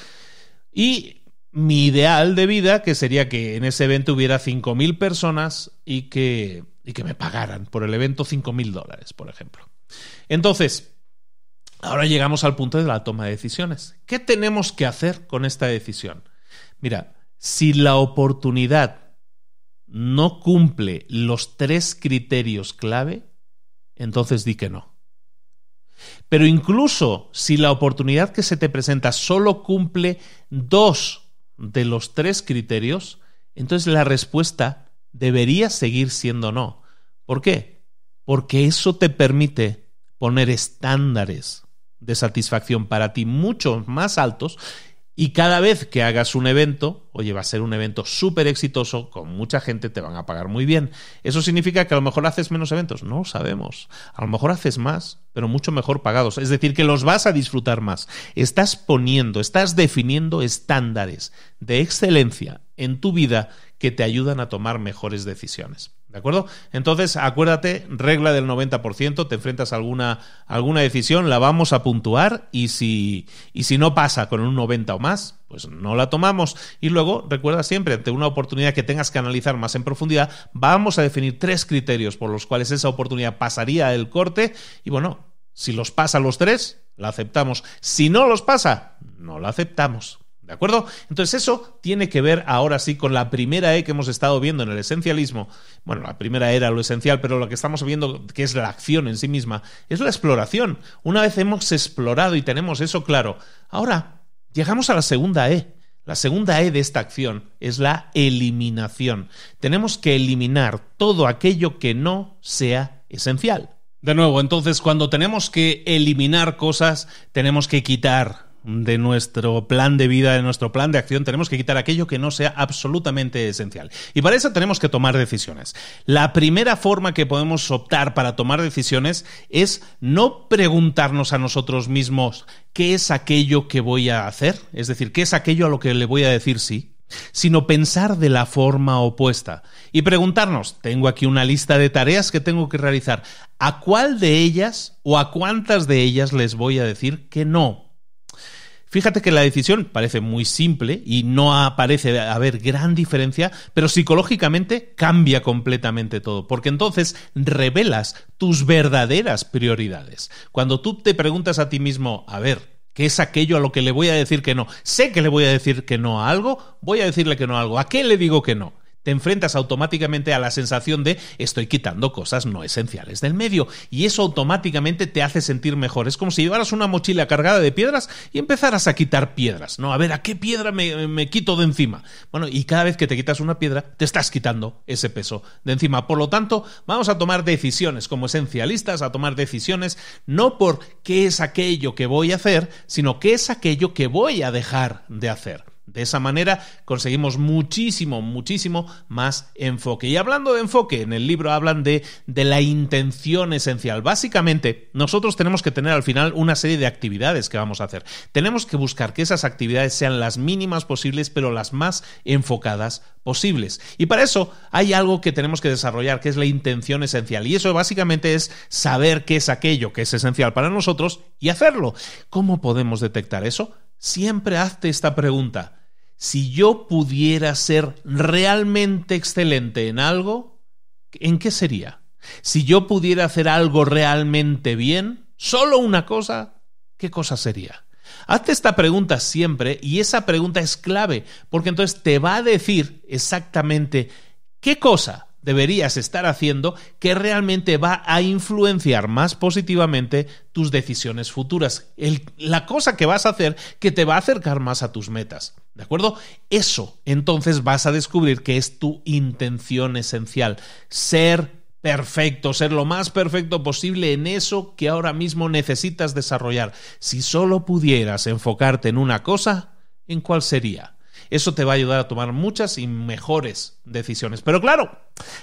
Y mi ideal de vida, que sería que en ese evento hubiera cinco mil personas y que, y que me pagaran por el evento cinco mil dólares, por ejemplo. Entonces, ahora llegamos al punto de la toma de decisiones. ¿Qué tenemos que hacer con esta decisión? Mira, si la oportunidad no cumple los tres criterios clave, entonces di que no. Pero incluso si la oportunidad que se te presenta solo cumple dos de los tres criterios, entonces la respuesta debería seguir siendo no. ¿Por qué? Porque eso te permite poner estándares de satisfacción para ti mucho más altos, y cada vez que hagas un evento, oye, va a ser un evento súper exitoso, con mucha gente, te van a pagar muy bien. ¿Eso significa que a lo mejor haces menos eventos? No sabemos. A lo mejor haces más, pero mucho mejor pagados. Es decir, que los vas a disfrutar más. Estás poniendo, estás definiendo estándares de excelencia en tu vida que te ayudan a tomar mejores decisiones. ¿De acuerdo? Entonces, acuérdate, regla del noventa por ciento, te enfrentas a alguna, alguna decisión, la vamos a puntuar, y si, y si no pasa con un noventa o más, pues no la tomamos. Y luego, recuerda siempre, ante una oportunidad que tengas que analizar más en profundidad, vamos a definir tres criterios por los cuales esa oportunidad pasaría el corte, y bueno, si los pasa los tres, la aceptamos. Si no los pasa, no la aceptamos. ¿De acuerdo? Entonces eso tiene que ver ahora sí con la primera E que hemos estado viendo en el esencialismo. Bueno, la primera era lo esencial, pero lo que estamos viendo, que es la acción en sí misma, es la exploración. Una vez hemos explorado y tenemos eso claro, ahora llegamos a la segunda E. La segunda E de esta acción es la eliminación. Tenemos que eliminar todo aquello que no sea esencial. De nuevo, entonces, cuando tenemos que eliminar cosas, tenemos que quitar de nuestro plan de vida, de nuestro plan de acción, tenemos que quitar aquello que no sea absolutamente esencial. Y para eso tenemos que tomar decisiones. La primera forma que podemos optar para tomar decisiones es no preguntarnos a nosotros mismos qué es aquello que voy a hacer, es decir, qué es aquello a lo que le voy a decir sí, sino pensar de la forma opuesta y preguntarnos, tengo aquí una lista de tareas que tengo que realizar, ¿a cuál de ellas o a cuántas de ellas les voy a decir que no? Fíjate que la decisión parece muy simple y no parece haber gran diferencia, pero psicológicamente cambia completamente todo, porque entonces revelas tus verdaderas prioridades. Cuando tú te preguntas a ti mismo, a ver, ¿qué es aquello a lo que le voy a decir que no? Sé que le voy a decir que no a algo, voy a decirle que no a algo. ¿A qué le digo que no? te enfrentas automáticamente a la sensación de estoy quitando cosas no esenciales del medio, y eso automáticamente te hace sentir mejor. Es como si llevaras una mochila cargada de piedras y empezaras a quitar piedras, ¿no? A ver, ¿a qué piedra me, me quito de encima? Bueno, y cada vez que te quitas una piedra, te estás quitando ese peso de encima. Por lo tanto, vamos a tomar decisiones como esencialistas, a tomar decisiones no por qué es aquello que voy a hacer, sino qué es aquello que voy a dejar de hacer. De esa manera conseguimos muchísimo, muchísimo más enfoque. Y hablando de enfoque, en el libro hablan de, de la intención esencial. Básicamente, nosotros tenemos que tener al final una serie de actividades que vamos a hacer. Tenemos que buscar que esas actividades sean las mínimas posibles, pero las más enfocadas posibles. Y para eso hay algo que tenemos que desarrollar, que es la intención esencial. Y eso básicamente es saber qué es aquello que es esencial para nosotros y hacerlo. ¿Cómo podemos detectar eso? Siempre hazte esta pregunta. Si yo pudiera ser realmente excelente en algo, ¿en qué sería? Si yo pudiera hacer algo realmente bien, solo una cosa, ¿qué cosa sería? Hazte esta pregunta siempre, y esa pregunta es clave, porque entonces te va a decir exactamente qué cosa deberías estar haciendo que realmente va a influenciar más positivamente tus decisiones futuras. El, la cosa que vas a hacer que te va a acercar más a tus metas. ¿De acuerdo? Eso, entonces, vas a descubrir que es tu intención esencial. Ser perfecto, ser lo más perfecto posible en eso que ahora mismo necesitas desarrollar. Si solo pudieras enfocarte en una cosa, ¿en cuál sería? Eso te va a ayudar a tomar muchas y mejores decisiones. Pero claro,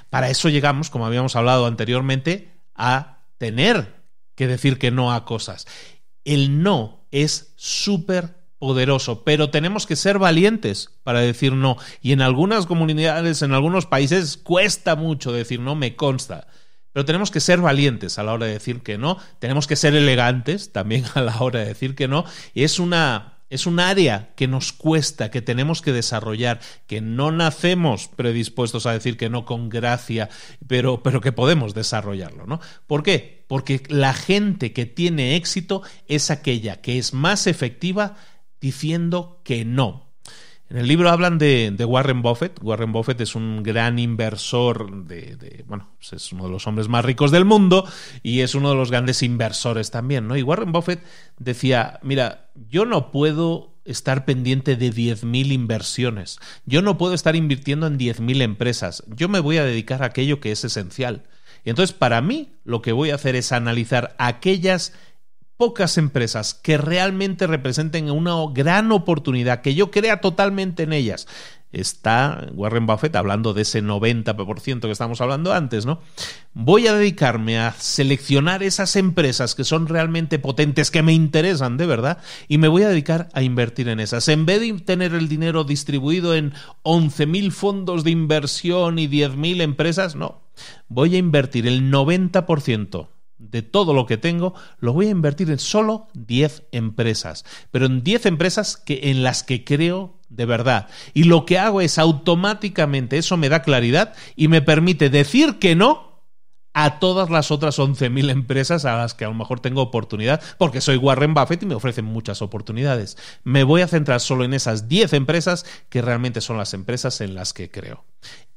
para eso llegamos, como habíamos hablado anteriormente, a tener que decir que no a cosas. El no es súper poderoso, pero tenemos que ser valientes para decir no. Y en algunas comunidades, en algunos países, cuesta mucho decir no, me consta. Pero tenemos que ser valientes a la hora de decir que no. Tenemos que ser elegantes también a la hora de decir que no. Y es una... Es un área que nos cuesta, que tenemos que desarrollar, que no nacemos predispuestos a decir que no con gracia, pero, pero que podemos desarrollarlo, ¿no? ¿Por qué? Porque la gente que tiene éxito es aquella que es más efectiva diciendo que no. En el libro hablan de, de Warren Buffett. Warren Buffett es un gran inversor, de, de bueno, pues es uno de los hombres más ricos del mundo y es uno de los grandes inversores también, ¿no? Y Warren Buffett decía, mira, yo no puedo estar pendiente de diez mil inversiones, yo no puedo estar invirtiendo en diez mil empresas, yo me voy a dedicar a aquello que es esencial. Y entonces, para mí, lo que voy a hacer es analizar aquellas pocas empresas que realmente representen una gran oportunidad, que yo crea totalmente en ellas. Está Warren Buffett hablando de ese noventa por ciento que estábamos hablando antes, ¿no? Voy a dedicarme a seleccionar esas empresas que son realmente potentes, que me interesan de verdad, y me voy a dedicar a invertir en esas. En vez de tener el dinero distribuido en once mil fondos de inversión y diez mil empresas, no. Voy a invertir el noventa por ciento. De todo lo que tengo, lo voy a invertir en solo diez empresas, pero en diez empresas que, en las que creo de verdad. Y lo que hago es automáticamente, eso me da claridad y me permite decir que no a todas las otras once mil empresas a las que a lo mejor tengo oportunidad, porque soy Warren Buffett y me ofrecen muchas oportunidades. Me voy a centrar solo en esas diez empresas que realmente son las empresas en las que creo.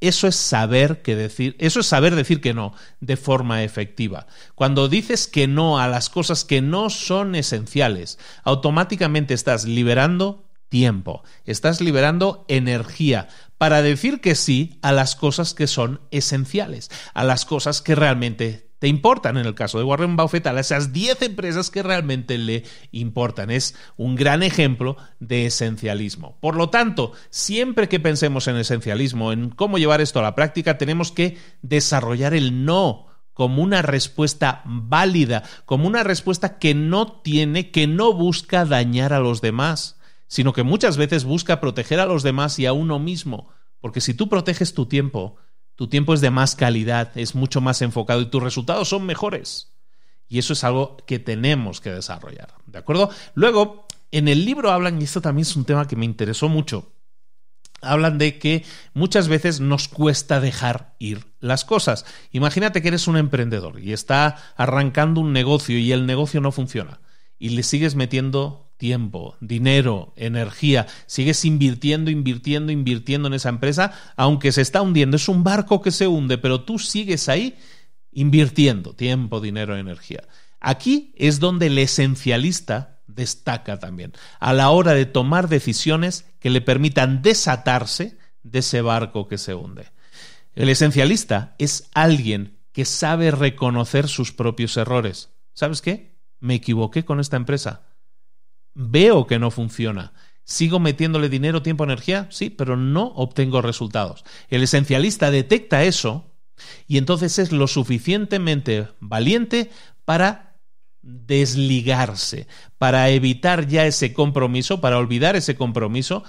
Eso es saber que decir, eso es saber decir que no de forma efectiva. Cuando dices que no a las cosas que no son esenciales, automáticamente estás liberando tiempo, estás liberando energía para decir que sí a las cosas que son esenciales, a las cosas que realmente te importan. En el caso de Warren Buffett, a esas diez empresas que realmente le importan. Es un gran ejemplo de esencialismo. Por lo tanto, siempre que pensemos en esencialismo, en cómo llevar esto a la práctica, tenemos que desarrollar el no como una respuesta válida, como una respuesta que no tiene, que no busca dañar a los demás, sino que muchas veces busca proteger a los demás y a uno mismo. Porque si tú proteges tu tiempo, tu tiempo es de más calidad, es mucho más enfocado y tus resultados son mejores. Y eso es algo que tenemos que desarrollar, ¿de acuerdo? Luego, en el libro hablan, y esto también es un tema que me interesó mucho, hablan de que muchas veces nos cuesta dejar ir las cosas. Imagínate que eres un emprendedor y está arrancando un negocio y el negocio no funciona y le sigues metiendo tiempo, dinero, energía. Sigues invirtiendo, invirtiendo, invirtiendo en esa empresa, aunque se está hundiendo. Es un barco que se hunde, pero tú sigues ahí invirtiendo tiempo, dinero, energía. Aquí es donde el esencialista destaca también, a la hora de tomar decisiones que le permitan desatarse de ese barco que se hunde. El esencialista es alguien que sabe reconocer sus propios errores. ¿Sabes qué? Me equivoqué con esta empresa. Veo que no funciona. ¿Sigo metiéndole dinero, tiempo, energía? Sí, pero no obtengo resultados. El esencialista detecta eso y entonces es lo suficientemente valiente para desligarse, para evitar ya ese compromiso, para olvidar ese compromiso.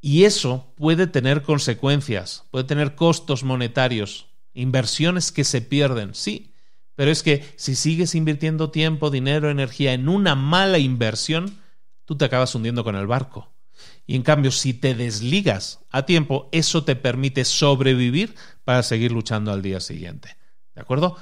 Y eso puede tener consecuencias, puede tener costos monetarios, inversiones que se pierden, sí. Pero es que si sigues invirtiendo tiempo, dinero, energía en una mala inversión, tú te acabas hundiendo con el barco. Y en cambio, si te desligas a tiempo, eso te permite sobrevivir para seguir luchando al día siguiente. ¿De acuerdo?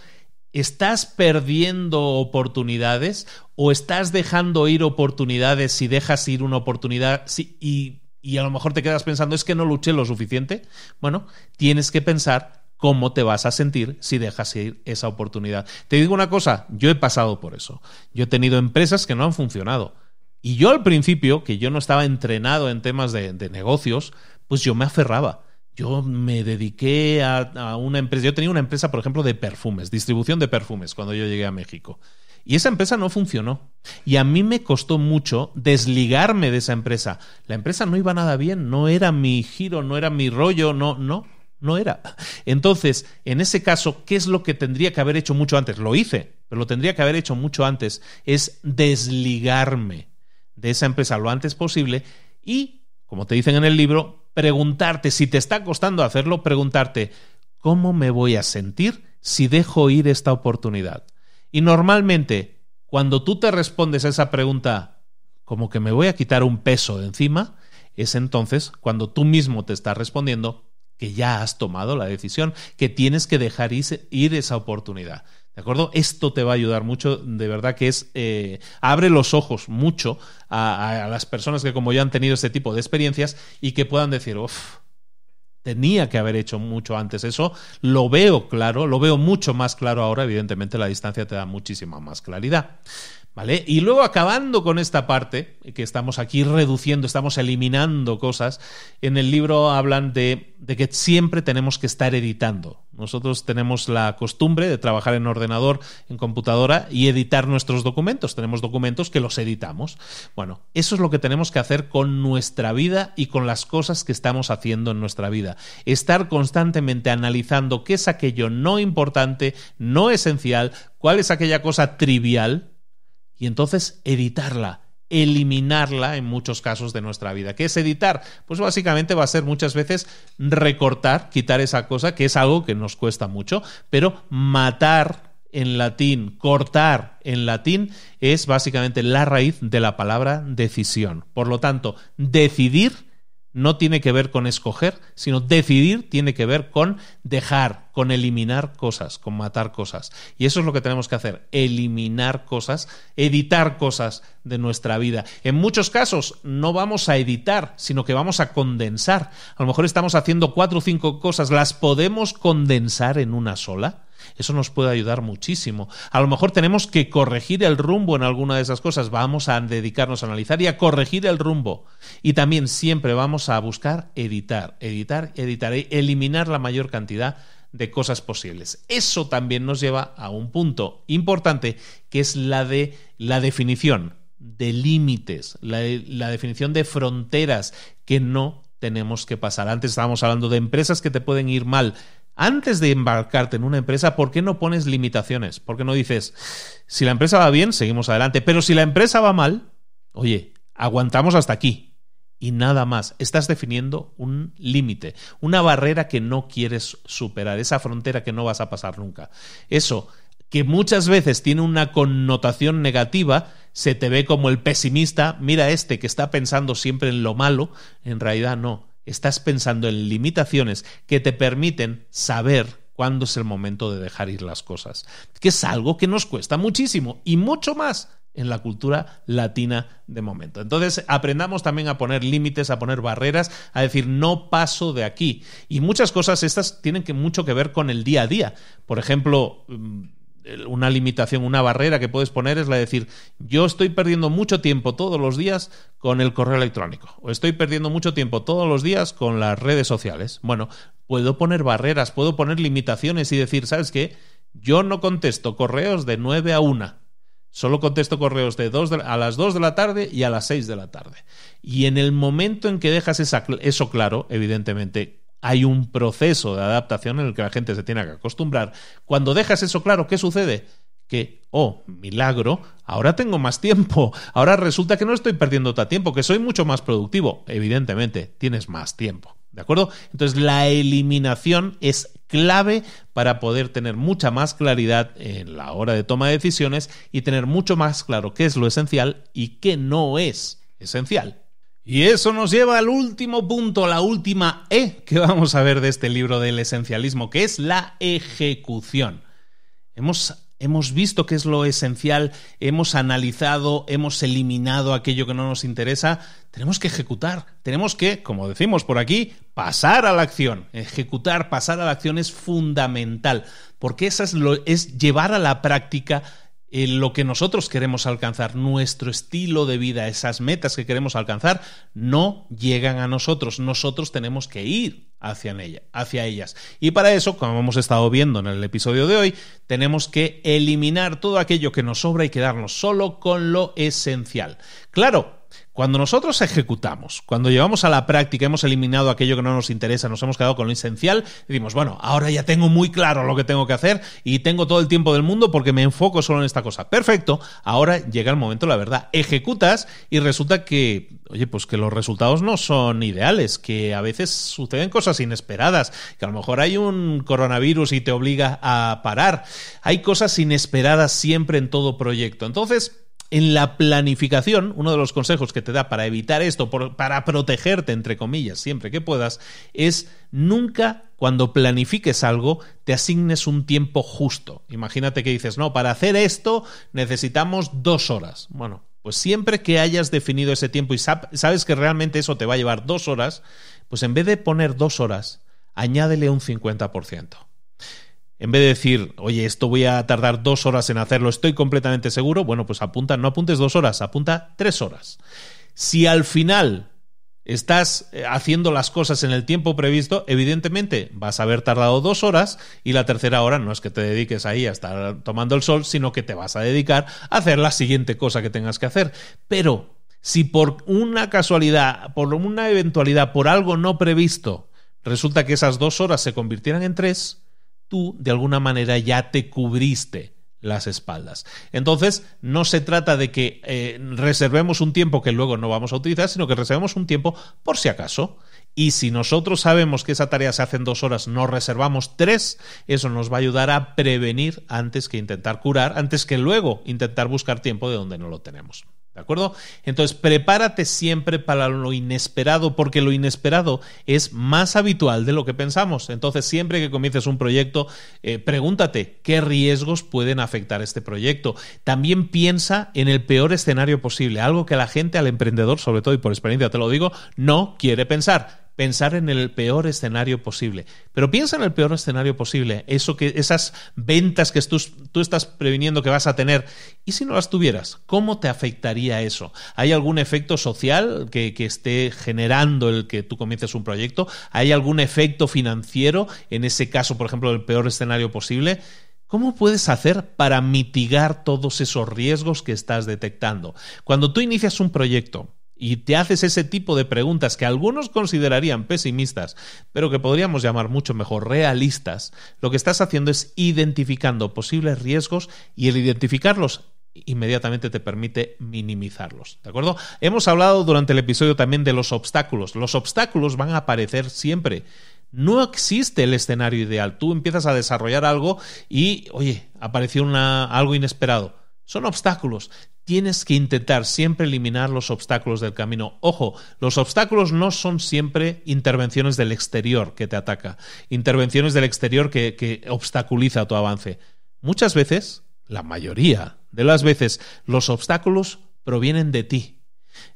¿Estás perdiendo oportunidades o estás dejando ir oportunidades si dejas ir una oportunidad si, y, y a lo mejor te quedas pensando es que no luché lo suficiente? Bueno, tienes que pensar cómo te vas a sentir si dejas ir esa oportunidad. Te digo una cosa, yo he pasado por eso. Yo he tenido empresas que no han funcionado. Y yo al principio, que yo no estaba entrenado en temas de, de negocios, pues yo me aferraba. Yo me dediqué a, a una empresa. Yo tenía una empresa, por ejemplo, de perfumes, distribución de perfumes, cuando yo llegué a México. Y esa empresa no funcionó. Y a mí me costó mucho desligarme de esa empresa. La empresa no iba nada bien, no era mi giro, no era mi rollo, no, no. No era. Entonces, en ese caso, ¿qué es lo que tendría que haber hecho mucho antes? Lo hice, pero lo tendría que haber hecho mucho antes. Es desligarme de esa empresa lo antes posible y, como te dicen en el libro, preguntarte, si te está costando hacerlo, preguntarte, ¿cómo me voy a sentir si dejo ir esta oportunidad? Y normalmente, cuando tú te respondes a esa pregunta, como que me voy a quitar un peso de encima, es entonces cuando tú mismo te estás respondiendo que ya has tomado la decisión, que tienes que dejar ir esa oportunidad. ¿De acuerdo? Esto te va a ayudar mucho, de verdad que es eh, abre los ojos mucho a, a las personas que como yo han tenido este tipo de experiencias y que puedan decir, uff, tenía que haber hecho mucho antes eso, lo veo claro, lo veo mucho más claro ahora, evidentemente la distancia te da muchísima más claridad. ¿Vale? Y luego acabando con esta parte, que estamos aquí reduciendo, estamos eliminando cosas, en el libro hablan de, de que siempre tenemos que estar editando. Nosotros tenemos la costumbre de trabajar en ordenador, en computadora y editar nuestros documentos. Tenemos documentos que los editamos. Bueno, eso es lo que tenemos que hacer con nuestra vida y con las cosas que estamos haciendo en nuestra vida. Estar constantemente analizando qué es aquello no importante, no esencial, cuál es aquella cosa trivial. Y entonces editarla, eliminarla en muchos casos de nuestra vida. ¿Qué es editar? Pues básicamente va a ser muchas veces recortar, quitar esa cosa, que es algo que nos cuesta mucho, pero matar en latín, cortar en latín, es básicamente la raíz de la palabra decisión. Por lo tanto, decidir no tiene que ver con escoger, sino decidir tiene que ver con dejar, con eliminar cosas, con matar cosas. Y eso es lo que tenemos que hacer, eliminar cosas, editar cosas de nuestra vida. En muchos casos no vamos a editar, sino que vamos a condensar. A lo mejor estamos haciendo cuatro o cinco cosas, ¿las podemos condensar en una sola? Eso nos puede ayudar muchísimo. A lo mejor tenemos que corregir el rumbo en alguna de esas cosas. Vamos a dedicarnos a analizar y a corregir el rumbo. Y también siempre vamos a buscar editar, editar, editar, eliminar la mayor cantidad de cosas posibles. Eso también nos lleva a un punto importante, que es la de la definición de límites, la, de, la definición de fronteras que no tenemos que pasar. Antes estábamos hablando de empresas que te pueden ir mal. Antes de embarcarte en una empresa, ¿por qué no pones limitaciones? ¿Por qué no dices, si la empresa va bien, seguimos adelante? Pero si la empresa va mal, oye, aguantamos hasta aquí y nada más. Estás definiendo un límite, una barrera que no quieres superar, esa frontera que no vas a pasar nunca. Eso, que muchas veces tiene una connotación negativa, se te ve como el pesimista, mira este que está pensando siempre en lo malo, en realidad no. Estás pensando en limitaciones que te permiten saber cuándo es el momento de dejar ir las cosas, que es algo que nos cuesta muchísimo y mucho más en la cultura latina de momento. Entonces, aprendamos también a poner límites, a poner barreras, a decir no paso de aquí. Y muchas cosas estas tienen que mucho que ver con el día a día. Por ejemplo, una limitación, una barrera que puedes poner es la de decir, yo estoy perdiendo mucho tiempo todos los días con el correo electrónico, o estoy perdiendo mucho tiempo todos los días con las redes sociales. Bueno, puedo poner barreras, puedo poner limitaciones y decir, ¿sabes qué? Yo no contesto correos de nueve a una. Solo contesto correos de dos de la, a las dos de la tarde y a las seis de la tarde. Y en el momento en que dejas esa, eso claro, evidentemente hay un proceso de adaptación en el que la gente se tiene que acostumbrar. Cuando dejas eso claro, ¿qué sucede? Que, oh, milagro, ahora tengo más tiempo. Ahora resulta que no estoy perdiendo tanto tiempo, que soy mucho más productivo. Evidentemente, tienes más tiempo. ¿De acuerdo? Entonces, la eliminación es clave para poder tener mucha más claridad en la hora de toma de decisiones y tener mucho más claro qué es lo esencial y qué no es esencial. Y eso nos lleva al último punto, la última E que vamos a ver de este libro del esencialismo, que es la ejecución. Hemos Hemos visto qué es lo esencial, hemos analizado, hemos eliminado aquello que no nos interesa. Tenemos que ejecutar, tenemos que, como decimos por aquí, pasar a la acción. Ejecutar, pasar a la acción es fundamental, porque eso es, lo, es llevar a la práctica eh, lo que nosotros queremos alcanzar, nuestro estilo de vida, esas metas que queremos alcanzar no llegan a nosotros, nosotros tenemos que ir hacia ella, hacia ellas. Y para eso, como hemos estado viendo en el episodio de hoy, tenemos que eliminar todo aquello que nos sobra y quedarnos solo con lo esencial. Claro, cuando nosotros ejecutamos, cuando llevamos a la práctica, hemos eliminado aquello que no nos interesa, nos hemos quedado con lo esencial, decimos, bueno, ahora ya tengo muy claro lo que tengo que hacer y tengo todo el tiempo del mundo porque me enfoco solo en esta cosa. Perfecto, ahora llega el momento, la verdad, ejecutas y resulta que, oye, pues que los resultados no son ideales, que a veces suceden cosas inesperadas, que a lo mejor hay un coronavirus y te obliga a parar. Hay cosas inesperadas siempre en todo proyecto. Entonces, en la planificación, uno de los consejos que te da para evitar esto, por, para protegerte, entre comillas, siempre que puedas, es nunca, cuando planifiques algo, te asignes un tiempo justo. Imagínate que dices, no, para hacer esto necesitamos dos horas. Bueno, pues siempre que hayas definido ese tiempo y sabes que realmente eso te va a llevar dos horas, pues en vez de poner dos horas, añádele un cincuenta por ciento. En vez de decir, oye, esto voy a tardar dos horas en hacerlo, estoy completamente seguro, bueno, pues apunta, no apuntes dos horas, apunta tres horas. Si al final estás haciendo las cosas en el tiempo previsto, evidentemente vas a haber tardado dos horas y la tercera hora no es que te dediques ahí a estar tomando el sol, sino que te vas a dedicar a hacer la siguiente cosa que tengas que hacer. Pero si por una casualidad, por una eventualidad, por algo no previsto, resulta que esas dos horas se convirtieran en tres, tú de alguna manera ya te cubriste las espaldas. Entonces, no se trata de que eh, reservemos un tiempo que luego no vamos a utilizar, sino que reservemos un tiempo por si acaso. Y si nosotros sabemos que esa tarea se hace en dos horas, nos reservamos tres, eso nos va a ayudar a prevenir antes que intentar curar, antes que luego intentar buscar tiempo de donde no lo tenemos. ¿De acuerdo? Entonces, prepárate siempre para lo inesperado, porque lo inesperado es más habitual de lo que pensamos. Entonces, siempre que comiences un proyecto, eh, pregúntate qué riesgos pueden afectar este proyecto. También piensa en el peor escenario posible, algo que la gente, al emprendedor, sobre todo y por experiencia te lo digo, no quiere pensar. Pensar en el peor escenario posible. Pero piensa en el peor escenario posible. Eso que, esas ventas que tú, tú estás previniendo que vas a tener. ¿Y si no las tuvieras? ¿Cómo te afectaría eso? ¿Hay algún efecto social que, que esté generando el que tú comiences un proyecto? ¿Hay algún efecto financiero? En ese caso, por ejemplo, el peor escenario posible. ¿Cómo puedes hacer para mitigar todos esos riesgos que estás detectando? Cuando tú inicias un proyecto y te haces ese tipo de preguntas que algunos considerarían pesimistas, pero que podríamos llamar mucho mejor realistas, lo que estás haciendo es identificando posibles riesgos y el identificarlos inmediatamente te permite minimizarlos, ¿de acuerdo? Hemos hablado durante el episodio también de los obstáculos. Los obstáculos van a aparecer siempre. No existe el escenario ideal. Tú empiezas a desarrollar algo y, oye, apareció una, algo inesperado. Son obstáculos. Tienes que intentar siempre eliminar los obstáculos del camino. Ojo, los obstáculos no son siempre intervenciones del exterior que te ataca, intervenciones del exterior que, que obstaculiza tu avance. Muchas veces, la mayoría de las veces los obstáculos provienen de ti.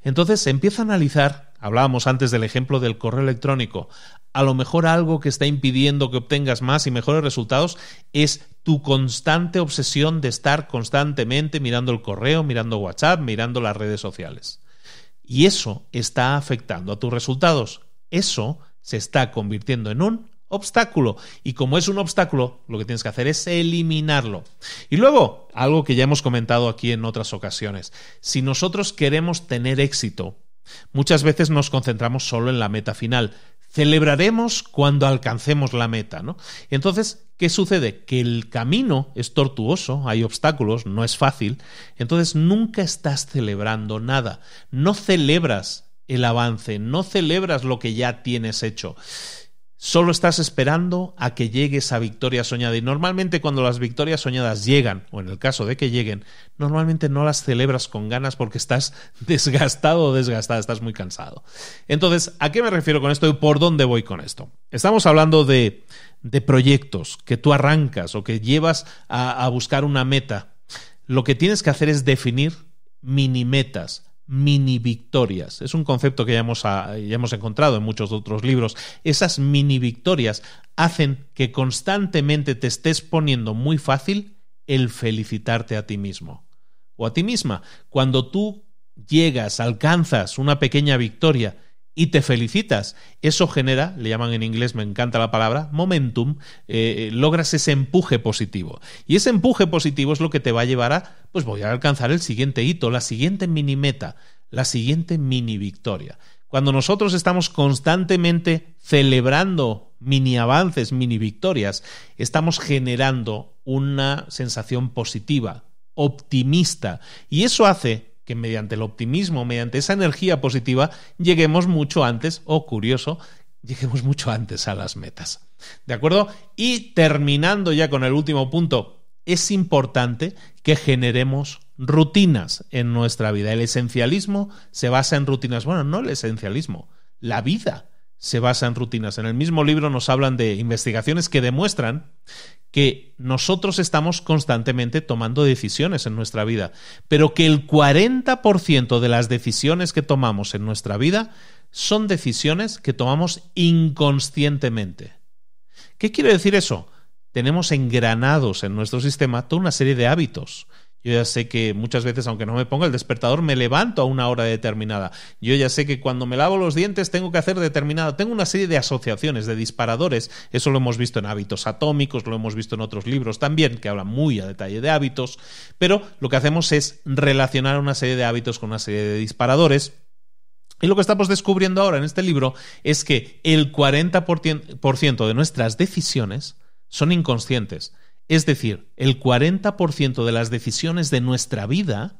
Entonces empieza a analizar, hablábamos antes del ejemplo del correo electrónico, a lo mejor algo que está impidiendo que obtengas más y mejores resultados es tu constante obsesión de estar constantemente mirando el correo, mirando WhatsApp, mirando las redes sociales. Y eso está afectando a tus resultados. Eso se está convirtiendo en un obstáculo. Y como es un obstáculo, lo que tienes que hacer es eliminarlo. Y luego, algo que ya hemos comentado aquí en otras ocasiones. Si nosotros queremos tener éxito, muchas veces nos concentramos solo en la meta final. Celebraremos cuando alcancemos la meta, ¿no? Entonces, ¿qué sucede? Que el camino es tortuoso, hay obstáculos, no es fácil. Entonces, nunca estás celebrando nada. No celebras el avance, no celebras lo que ya tienes hecho. Solo estás esperando a que llegue esa victoria soñada. Y normalmente cuando las victorias soñadas llegan, o en el caso de que lleguen, normalmente no las celebras con ganas porque estás desgastado o desgastada, estás muy cansado. Entonces, ¿a qué me refiero con esto y por dónde voy con esto? Estamos hablando de, de proyectos que tú arrancas o que llevas a, a buscar una meta. Lo que tienes que hacer es definir mini metas. Mini victorias. Es un concepto que ya hemos, ya hemos encontrado en muchos otros libros. Esas mini victorias hacen que constantemente te estés poniendo muy fácil el felicitarte a ti mismo o a ti misma. Cuando tú llegas, alcanzas una pequeña victoria y te felicitas, eso genera, le llaman en inglés, me encanta la palabra, momentum, eh, logras ese empuje positivo. Y ese empuje positivo es lo que te va a llevar a, pues voy a alcanzar el siguiente hito, la siguiente mini meta, la siguiente mini victoria. Cuando nosotros estamos constantemente celebrando mini avances, mini victorias, estamos generando una sensación positiva, optimista, y eso hace que mediante el optimismo, mediante esa energía positiva, lleguemos mucho antes, o curioso, lleguemos mucho antes a las metas. ¿De acuerdo? Y terminando ya con el último punto, es importante que generemos rutinas en nuestra vida. El esencialismo se basa en rutinas. Bueno, no el esencialismo, la vida se basa en rutinas. En el mismo libro nos hablan de investigaciones que demuestran que nosotros estamos constantemente tomando decisiones en nuestra vida, pero que el cuarenta por ciento de las decisiones que tomamos en nuestra vida son decisiones que tomamos inconscientemente. ¿Qué quiere decir eso? Tenemos engranados en nuestro sistema toda una serie de hábitos. Yo ya sé que muchas veces, aunque no me ponga el despertador, me levanto a una hora determinada. Yo ya sé que cuando me lavo los dientes tengo que hacer determinada. Tengo una serie de asociaciones, de disparadores. Eso lo hemos visto en Hábitos Atómicos, lo hemos visto en otros libros también, que hablan muy a detalle de hábitos. Pero lo que hacemos es relacionar una serie de hábitos con una serie de disparadores. Y lo que estamos descubriendo ahora en este libro es que el cuarenta por ciento de nuestras decisiones son inconscientes. Es decir, el cuarenta por ciento de las decisiones de nuestra vida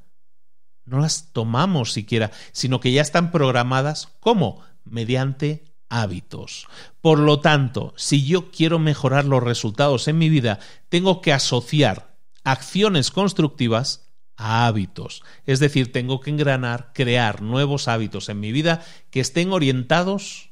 no las tomamos siquiera, sino que ya están programadas ¿cómo? Mediante hábitos. Por lo tanto, si yo quiero mejorar los resultados en mi vida, tengo que asociar acciones constructivas a hábitos. Es decir, tengo que engranar, crear nuevos hábitos en mi vida que estén orientados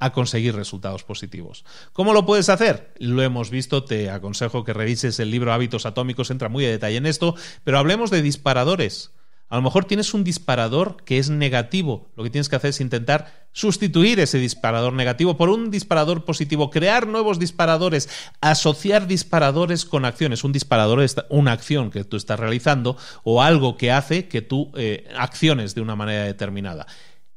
a conseguir resultados positivos. ¿Cómo lo puedes hacer? Lo hemos visto, te aconsejo que revises el libro Hábitos Atómicos, entra muy a detalle en esto, pero hablemos de disparadores. A lo mejor tienes un disparador que es negativo, lo que tienes que hacer es intentar sustituir ese disparador negativo por un disparador positivo, crear nuevos disparadores, asociar disparadores con acciones. Un disparador es una acción que tú estás realizando o algo que hace que tú eh, acciones de una manera determinada.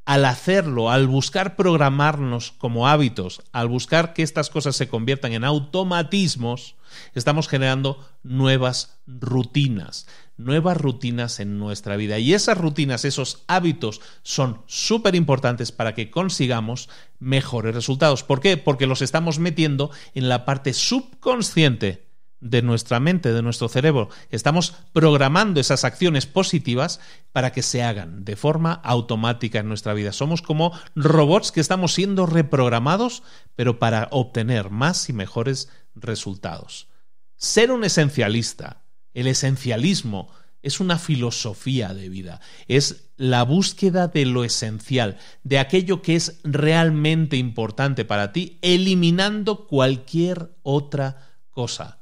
Al hacerlo, al buscar programarnos como hábitos, al buscar que estas cosas se conviertan en automatismos, estamos generando nuevas rutinas, nuevas rutinas en nuestra vida. Y esas rutinas, esos hábitos son súper importantes para que consigamos mejores resultados. ¿Por qué? Porque los estamos metiendo en la parte subconsciente de nuestra mente, de nuestro cerebro. Estamos programando esas acciones positivas para que se hagan de forma automática en nuestra vida. Somos como robots que estamos siendo reprogramados, pero para obtener más y mejores resultados. Ser un esencialista, el esencialismo, es una filosofía de vida, es la búsqueda de lo esencial, de aquello que es realmente importante para ti, eliminando cualquier otra cosa.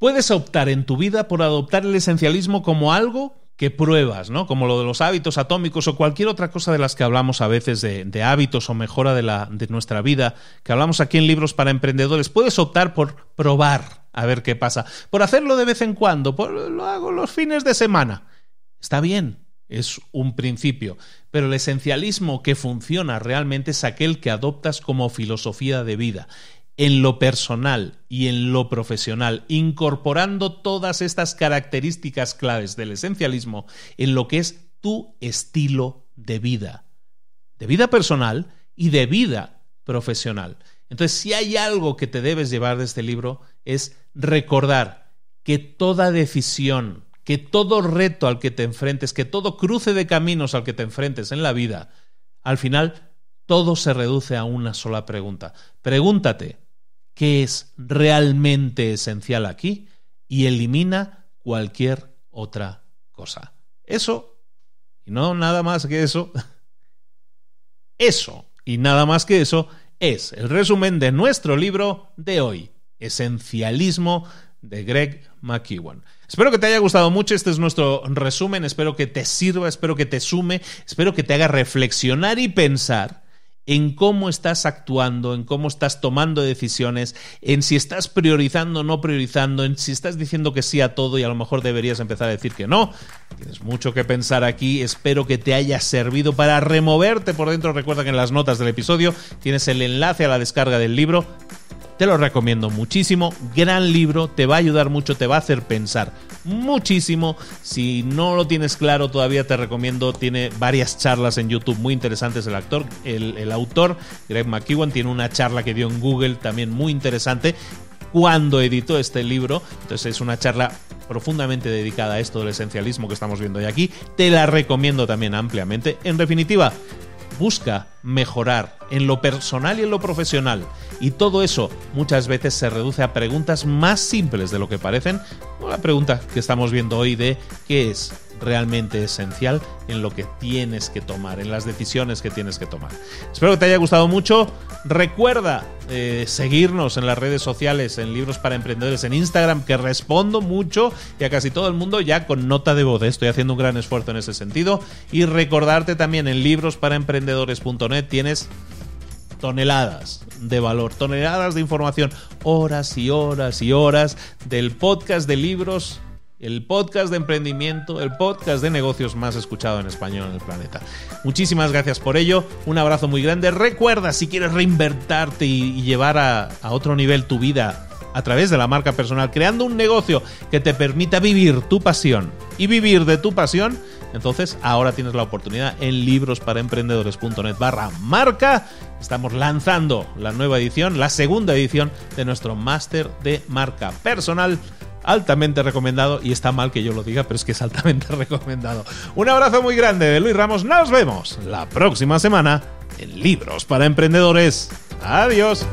Puedes optar en tu vida por adoptar el esencialismo como algo que pruebas, ¿no? Como lo de los hábitos atómicos o cualquier otra cosa de las que hablamos a veces de, de hábitos o mejora de, la, de nuestra vida, que hablamos aquí en Libros para Emprendedores. Puedes optar por probar a ver qué pasa, por hacerlo de vez en cuando, por, lo hago los fines de semana. Está bien, es un principio, pero el esencialismo que funciona realmente es aquel que adoptas como filosofía de vida, en lo personal y en lo profesional, incorporando todas estas características claves del esencialismo en lo que es tu estilo de vida, de vida personal y de vida profesional. Entonces, si hay algo que te debes llevar de este libro es recordar que toda decisión, que todo reto al que te enfrentes, que todo cruce de caminos al que te enfrentes en la vida, al final todo se reduce a una sola pregunta. Pregúntate, ¿qué es realmente esencial aquí? Y elimina cualquier otra cosa. Eso, y no nada más que eso, eso, y nada más que eso, es el resumen de nuestro libro de hoy, Esencialismo, de Greg McKeown. Espero que te haya gustado mucho. Este es nuestro resumen. Espero que te sirva, espero que te sume, espero que te haga reflexionar y pensar en cómo estás actuando, en cómo estás tomando decisiones, en si estás priorizando o no priorizando, en si estás diciendo que sí a todo y a lo mejor deberías empezar a decir que no. Tienes mucho que pensar aquí. Espero que te haya servido para removerte por dentro. Recuerda que en las notas del episodio tienes el enlace a la descarga del libro. Te lo recomiendo muchísimo, gran libro, te va a ayudar mucho, te va a hacer pensar muchísimo. Si no lo tienes claro todavía, te recomiendo, tiene varias charlas en YouTube muy interesantes el actor, el, el autor, Greg McKeown, tiene una charla que dio en Google también muy interesante cuando editó este libro. Entonces es una charla profundamente dedicada a esto del esencialismo que estamos viendo hoy aquí. Te la recomiendo también ampliamente. En definitiva, busca mejorar en lo personal y en lo profesional. Y todo eso muchas veces se reduce a preguntas más simples de lo que parecen, como la pregunta que estamos viendo hoy de qué es realmente esencial en lo que tienes que tomar, en las decisiones que tienes que tomar. Espero que te haya gustado mucho. Recuerda eh, seguirnos en las redes sociales, en Libros para Emprendedores, en Instagram, que respondo mucho y a casi todo el mundo ya con nota de voz. Estoy haciendo un gran esfuerzo en ese sentido. Y recordarte también en libros para emprendedores punto net tienes toneladas de valor, toneladas de información, horas y horas y horas del podcast de libros, el podcast de emprendimiento, el podcast de negocios más escuchado en español en el planeta. Muchísimas gracias por ello, un abrazo muy grande. Recuerda, si quieres reinvertarte y llevar a, a otro nivel tu vida a través de la marca personal, creando un negocio que te permita vivir tu pasión y vivir de tu pasión, entonces ahora tienes la oportunidad en libros para emprendedores punto net barra marca. Estamos lanzando la nueva edición, la segunda edición de nuestro máster de marca personal, altamente recomendado, y está mal que yo lo diga, pero es que es altamente recomendado. Un abrazo muy grande de Luis Ramos. Nos vemos la próxima semana en Libros para Emprendedores. Adiós.